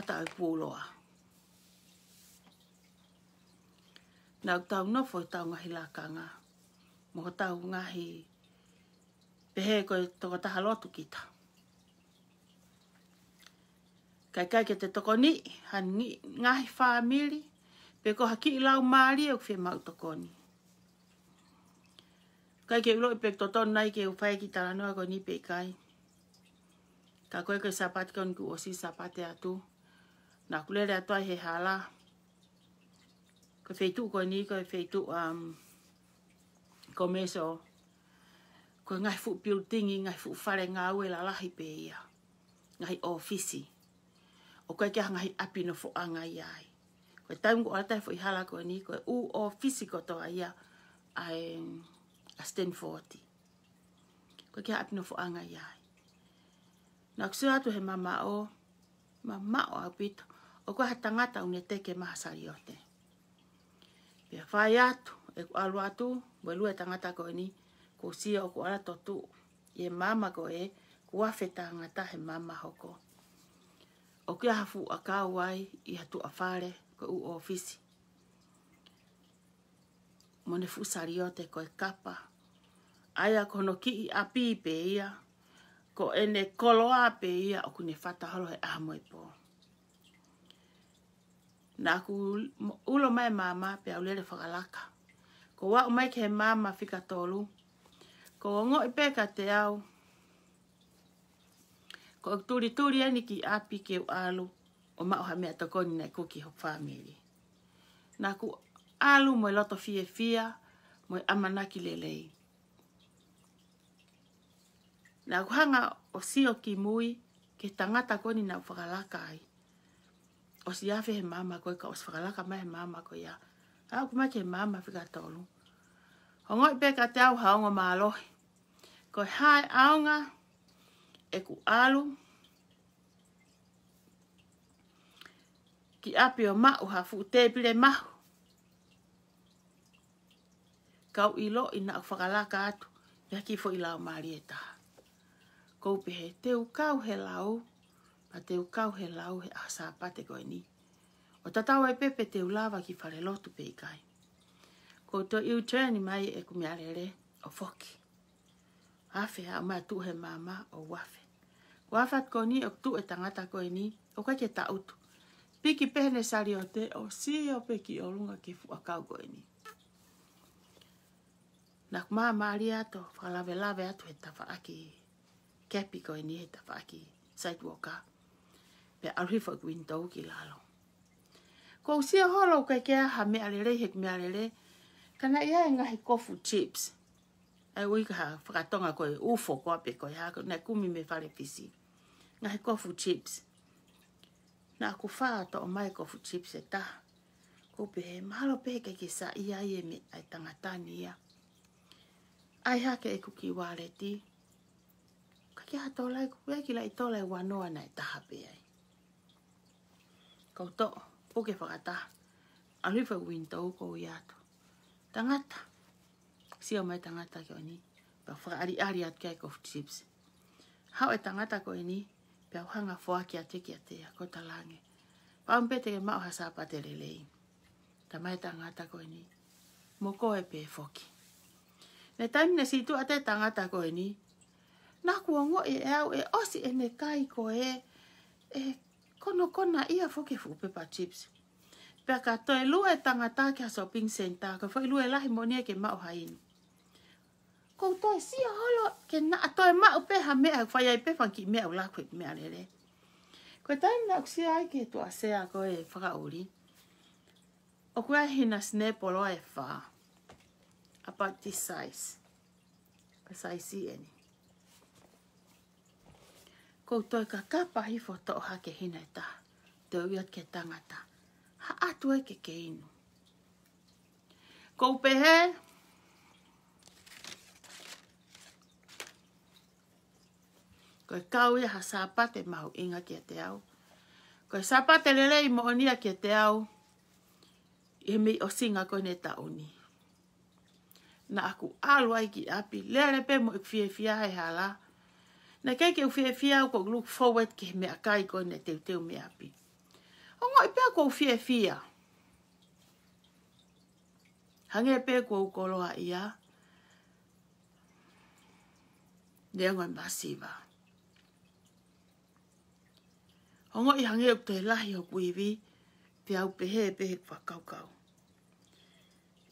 ata e pūloa. Na ku tau nofo e tau ngahi lakanga, mo tau ngahi pehe koe toko taha lotu kita. Kai kai ke te tokoni, han ngahi whamiri, pe ko haki i lau maari e uwhi mau tokoni. Kai ke ulo i pek toton nai ke uwhai ki taranoa ko ni pe kai. Ka koe koe sapati kon ku osi sapate atu, na kulere atua he hala. Ko feitu ko ni, ko feitu komeso, ko ngai fu buildingi, ngai fu whare ngau e lalahi pe ia, ngai ofisi. O koe kia ngahi api no fuanga iai. Koe taimu ko alatai fo i hala koe ni koe u o fisiko toa ia a Stanfordi. Koe kia api no fuanga iai. Na kusua atu he mamao apito. O koe hatangata uneteke mahasari ote. Pia whai atu, e ku alu atu, welua e tangata koe ni. Kusia o ku ala totu. Ie mama koe, kuwafe tangata he mama hoko. O kia hafu a kāwai i hatu a whare koe u ofisi. Mone fusariote koe kapa. Aia kono ki i api pe ia. Ko ene koloa pe ia o kune whatahalo he ahamoe po. Nā ku ulo mai mama pe aulele whakalaka. Ko wau mai ke mama whika tolu. Ko ongo i peka te au. Ko turi ani ki api ke alu o mao hamea tokoni nei kuki ho whamiri. Nā ku alu moe loto fia, moe amanaki lelei. Nā ku hanga o sio ki mui ke tangata koni nau whakalaka ai. O si afe he mama koe ka o si whakalaka mai he mama koe ia. Au kumai ke mama whika tolu. Hongo i peka te au haongo mālohi. Koe hae aonga. E ku alu, ki api o mau hafu tepile mahu. Kau ilo ina whakalaka atu, ya kifo ilau marieta. Kou pehe, te ukau he lau, pa te ukau he lau he asapate koe ni. O tatau e pepe te ulawa ki whare lotu peikai. Kou to iu treni mai e kumiarere o foki. Afe a mai tu he mama o wafe. Wafat koni o tu e tangata koe ni, o koe ke ta utu. Piki pehne sariote o si o peki o lunga ki fuakau koe ni. Nak maa maari ato, whakalawelawe atu he tafaaki kepi koe ni, he tafaaki sidewalka. Pe arifo gwintou ki lalo. Ko usia horo koe kea ha mealele hek mealele, kana ia ngahi kofu chips. Ai wika ha whakatonga koe ufo koa pe koe hako, nai kumi me whare pisi. Ngahi kofu chips. Nā ku whāto o mai kofu chips e taha. Kupe he mahalo peke ki sa ia ie me ai tangatani ia. Ai hake e kuki wareti. Kaki hato lai kuwe ki lai tolai wanoa nai taha pe ai. Kau to, puke whakataha. Alifa wintou kou iato. Tangata. Sio mai tangata koe ni, pia whakaari atu kia kofu chips. Hau e tangata koe ni, pia hanga whoa kia tea, kota lange. Paumpete ke mao hasapa te lelei. Ta mai tangata koe ni, moko e pe foki. Ne taimine situ a te tangata koe ni, nā kuongo e au e osi e ne kai koe, e kono kona ia foki fupepa chips. Pia katoe lua e tangata kia shopping center, ka whai lua e lahi monia ke mao hainu. Kou toi sia holo ke na atoe maupe ha mea whaiai pe whanki mea ula koe mea lele. Ko taina uksia aike tu asea ko e whakauri. O kua hina snepolo e wha. About this size. Ka saisi eni. Ko toi ka kapahi foto oha ke hina e taha. Te uiat ke tangata. Ha atu e ke keinu. Ko upehe. Ko e kau ia ha sapate mau inga kia te au. Ko e sapate lele I moonia kia te au. I mi o singa koe ne tauni. Na aku alua I ki api. Lele pe mo ik fiefia he hala. Na kei ke u fiefia au ko look forward ki mea kai koe ne teuteu me api. O ngoi pe ko u fiefia. Hange pe ko u koloa ia. Leo ngoi masiva. Ongo I hange up te lahi o kuivi, te au pehe whakaukau.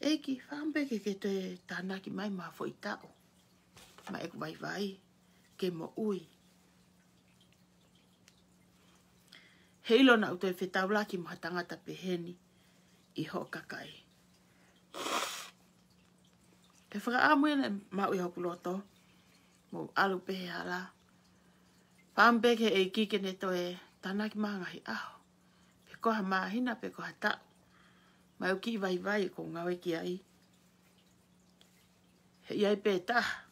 Eki, whaambeke ke te tānaki mai mafo I tau. Ma eku vai vai, ke mo ui. Heilo na uto e whetaulaki maha tangata peheni, I ho kakai. E whakaamuena mau I hokuloto, mo alu pehe hala. Whaambeke e kike ne toe, Tanaki mahangahi aho. Pekoha mahina, pekoha tau. Mai uki vai vai ko ngawe ki ai. He iai pe taha.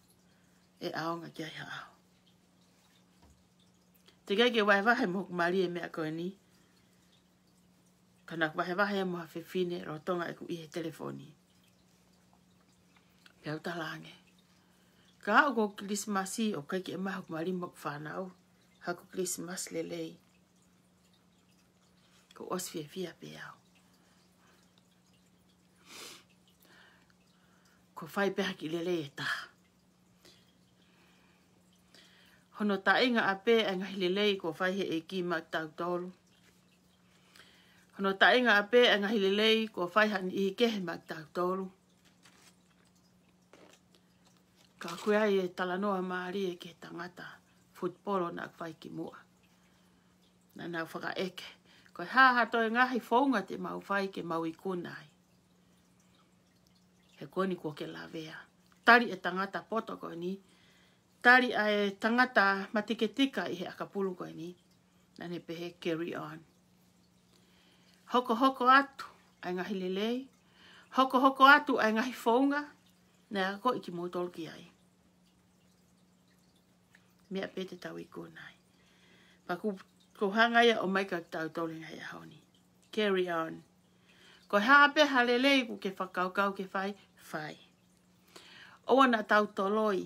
E aonga ki ai hao. Te kai ke wai wahe moku mari e mea koe ni. Kanak wahe wahe moha fefine rotonga e ku ihe telefoni. Pea utalange. Ka hao ko krismasi o kai ke maha ku mari moku whanau. Haku krismas lelei. Ko os fiefia pe au. Ko whai pe haki lelei e taha. Hono ta inga ape e ngahi lelei ko whai he e ki ma tau tolu. Hono ta inga ape e ngahi lelei ko whai han I kehe ma tau tolu. Ka kuea I e talanoa maari e ke tangata. Futbolo na kwai ki mua. Na nau whaka eke. Koe haha toi ngahi whaunga te mau whai ke mau I kunai. He koni kua ke lawea. Tari e tangata poto koe ni. Tari e tangata matiketika I he akapulu koe ni. Nane pehe carry on. Hoko hoko atu ai ngahi lelei. Hoko hoko atu ai ngahi whaunga. Nea koe ki motolki ai. Mea pete tau I kūnai. Pa kuhanga ia o maika tau tōlinga ia haoni. Carry on. Ko haape halelei ku ke whakaukau ke whai, whai. Oa na tau toloi.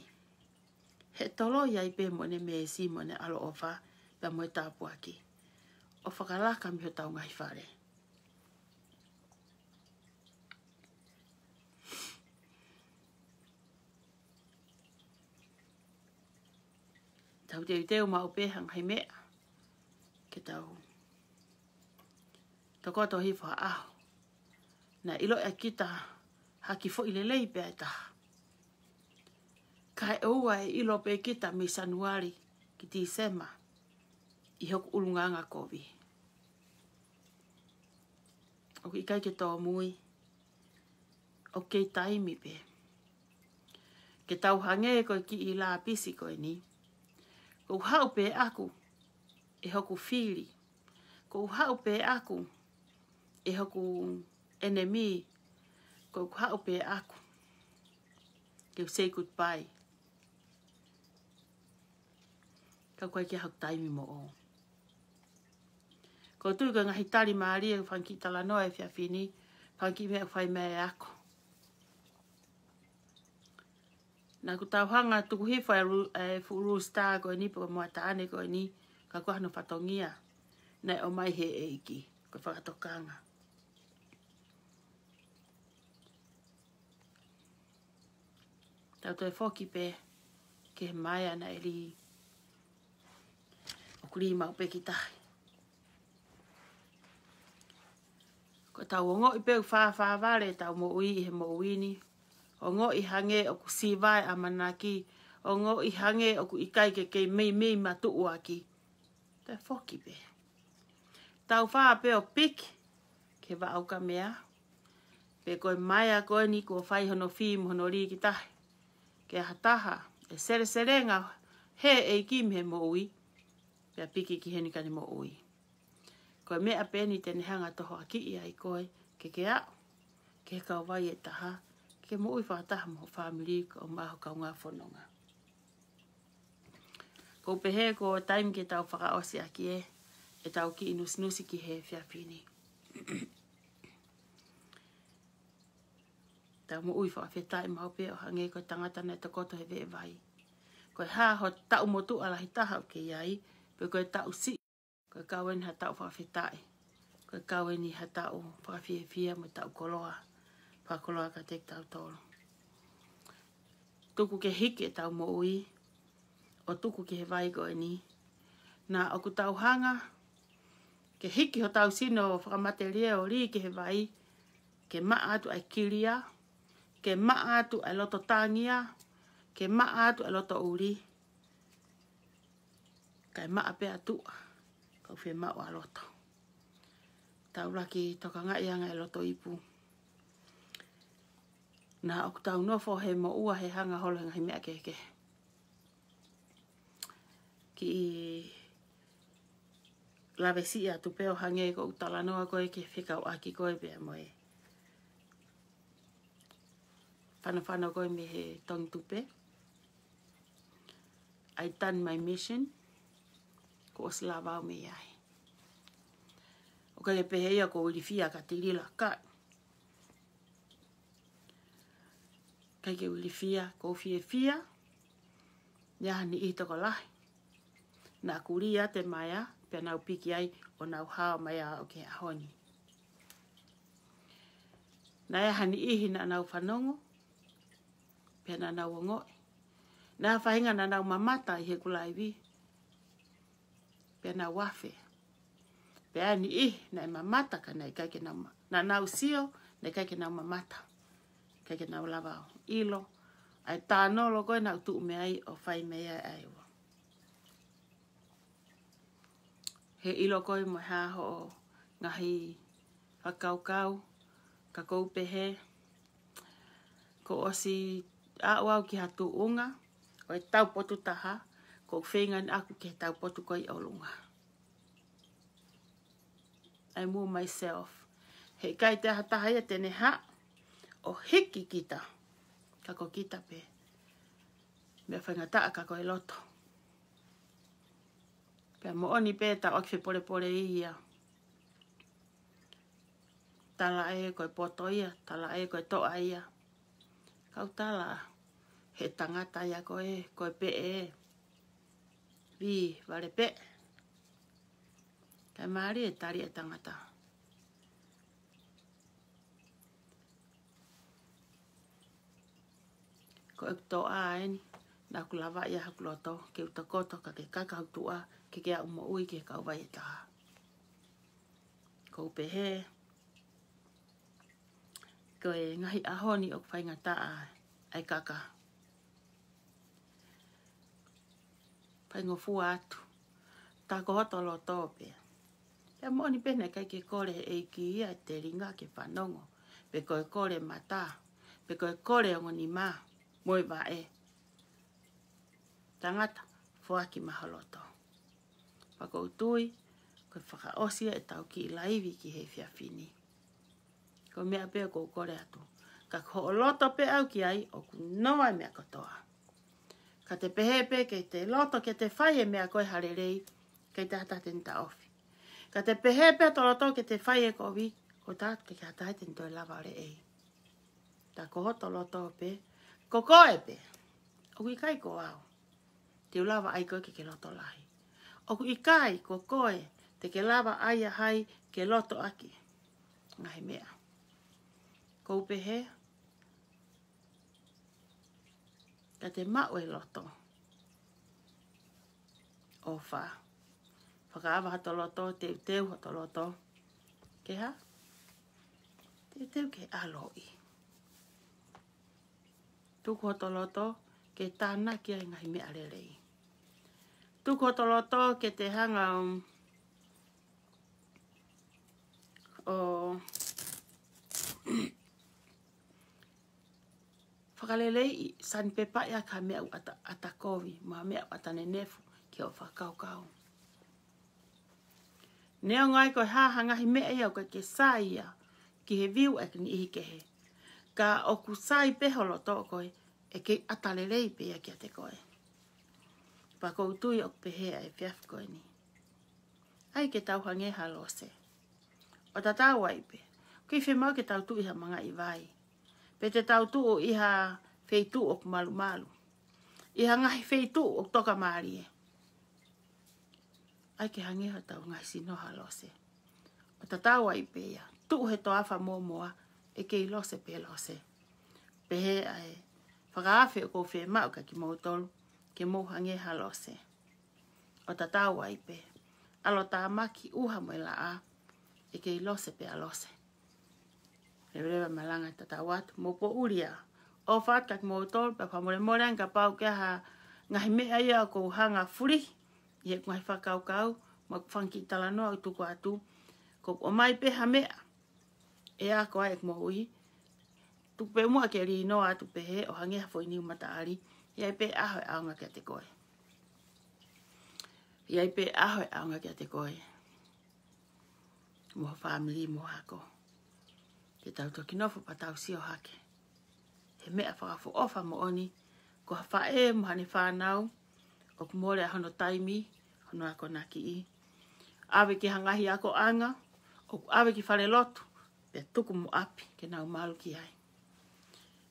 He toloi ai pe mone me si mone alo o wha, pa moe tāpuaki. O whakalaka miho tau ngai whare. Tau teuteu mau pehang hei mea. Ke tau. Tokoto hi wha aho. Na ilo e kita haki fo ilelei pea taha. Kai oua e ilo pe kita me sanuari ki tisema. I hoku ulunganga kovi. Oku ikai ke tō mui. O kei taimi pe. Ke tau hange koe ki I la pisi koe ni. Ko hau pe aku e hoku whiri. Ko hau pe aku e hoku enemi. Ko hau pe aku. Keu say goodbye. Kau koe ki hauk taimi mo o. Ko tui koe ngahi tari maari e whanki talanoa e fiafini. Whanki mea whai mea e ako. Nā ku tauhanga tuku hifa e furu star koe ni pa mua taane koe ni ka kua hano whatongia. Nei o mai he eiki koe whakatokanga. Tau toi whoki pe ke he mai ana e li o kuri mau pe ki tahi. Koe tau o ngoi pe u whawhaware tau mo ui I he mo uini. O ngō I hange o ku siwae a manaki. O ngō I hange o ku ikai ke kei mei mei matu uaki. Te whoki pe. Tau wha peo pik, ke wa auka mea. Pe koe maia koe ni kua whai hono whimu hono riki tahi. Ke hataha, e sere serenga he e kimhe mo ui. Pea piki ki heni kane mo ui. Koe mea peni tene hanga toho aki ia i koe ke au. Ke kau wai e taha. Ke mo ui whataha mo whamiri ko maho kau ngā whanonga. Ko pehe ko taim ke tau whakaosi aki e. E tau ki inusnusi ki he whiapini. Tau mo ui whaafetai mau peo hange ko tangatana e takoto he vee vai. Koe haa ho tau motu alahi taha ke iai, pe koe tau si. Koe kawen ha tau whaafetai. Koe kawen ni ha tau whaafia mo tau koloa. Whakoloa ka tek tau tolo. Tuku ke hiki e tau mo ui. O tuku ke he vai koe ni. Nā oku tau hanga. Ke hiki ho tau sino whakamateria o ri ke he vai, ke maa atu ai kiria, ke maa atu ai loto tangia, ke maa atu ai loto uri. Kai maa pe atua, kau whi mau a loto. Tau raki toka ngaianga e loto ipu. Nā oku tau nofo he mo ua he hanga holo ngai mea keke. Ki lawe si atu peo hange ko utalanoa koe ke whikau aki koe pia moe. Whanawhana koe me he tong tupe. I done my mission. Ko osla wau me iai. O kare pehea ko ulifia ka te rila kat. Kai ke ulifia ko fiefia. Nia ni itoko lahi. Nā kuria te maia. Pea nau piki ai o nau hao mai a o ke ahoni. Nā e hani ihi na nau whanongo, pea na nau ongoe. Nā whahinga na nau mamata i he kulaiwi, pea nau wafe. Pea ani ihi na e mamata ka nei kaike na nau sio, nei kaike nau mamata, kaike nau lavao. Ilo, ai tānolo koe nau tuu meai o whai mea ai wa. He ilo koe mo hea ho ngahi whakaukau, ka koupehe, ko osi aawau ki hatu unga, o e tau potu taha, ko whengan aku ki he tau potu koe olunga. I move myself. He kai te hataha ia tene ha, o hiki kita, ka ko kita pe, mea whangataa ka koe loto. Pea mo oni pēta o ki pore pore ia. Tala e koe poto ia, tala e koe toa ia. Kau tala, he tangata ia koe, koe pe e. Vi, vare pe. Kai maari e tari e tangata. Koe toa e ni, nā kulawa ia hakuloto, ke utakoto ka ke kakau tua. Ke kia umo ui ke kau vai e taha. Kou pehe. Koe ngahi ahoni o kwai ngataa ai kaka. Pai ngofua atu. Ta kohoto lo tope. Pea moni pene kai ke kore eiki ia te ringa ke whanongo. Pe koe kore mata. Pe koe kore ongoni ma. Moe va e. Tangata fuaki mahaloto. Whakau tui, koe whakaosia e tau ki laiwi ki he whiawhini. Koe mea peo kou kore atu. Ka koho loto pe au ki ai o kunoa mea kotoa. Ka te pehepe kei te loto ke te whai e mea koe harerei kei te hata tenta ofi. Ka te pehepe to loto ke te whai e kovi o taat kei hata tenta lava ore ei. Ta koho to loto pe, ko koe pe, o kui kai ko au. Te ulawa ai koe ke loto lahi. Oku ikai ko koe te ke lava aia hai ke loto aki. Ngahi mea. Ko upehe. Ka te mau e loto. O wha. Whakaawa hato loto, te uteu hato loto. Ke ha? Te uteu ke aloi. Tuku hato loto ke tāna kia ngahi mea rerei. Tuko toloto ke te hanga Kalelei sanpepa ya kame atakowi mame atanenefu kia whakaukau. Neo ngai koe hāhangahi mea iau koe ke sāi ia ki he viu e kini ihi kehe. Ka oku sāi peholo tō koe e kei atalelei pēia kia te koe. Pakoutui ok pehea e fiaf koe ni. Ai ke tau hangeha lose. O ta tau waipe. Kei whemau ke tau tu iha manga i vai. Pe te tau tu o iha feitu ok malu malu. Iha ngahi feitu ok toka maari e. Ai ke hangeha tau ngai sinoha lose. O ta tau waipe ia. Tu he toafa momoa e kei lose pe lose. Pehea e. Whakaafe o kou whemau ka ki mautolu. Ke mou hangeha lose. O ta tau waipe. Alo ta maki uha mo la a. E kei lose pe a lose. Rebreva malanga tatawat mopo uria. O fat kak motor pa pamore moran ka pau ke ha ngai me aia ko hanga furi. Ye ngai fa kau kau mak fanki talano au tu ko atu. Ko o mai pe ha me. E a ko ek mo ui. Tu pe mo ke ri no atu pe he o hange ha foi ni mata ari. Ye pe a ho anga ke te koe. Ye pe a ho anga ke te koe. Mo family mo hako. Te tau toki nofo pa tau sio hake. He mea whakafo ofa mo oni. Ko hawha e mohane whanau. O kumore a hono taimi. Hono ako naki i. Awe ki hangahi ako anga. O awe ki whare lotu. Pea tuku mo api. Ke nau malu ki ai.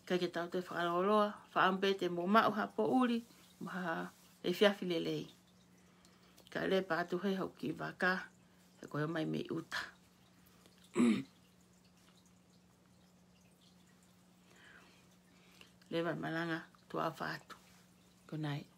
Kai ke tau te whakaroloa. Whaambete mo mau hapo uri. Maha e fiafi lelei. Kai le pa atu hei hau ki waka. He koe mai me uta. Lewa malanga, tua fatu. Good night.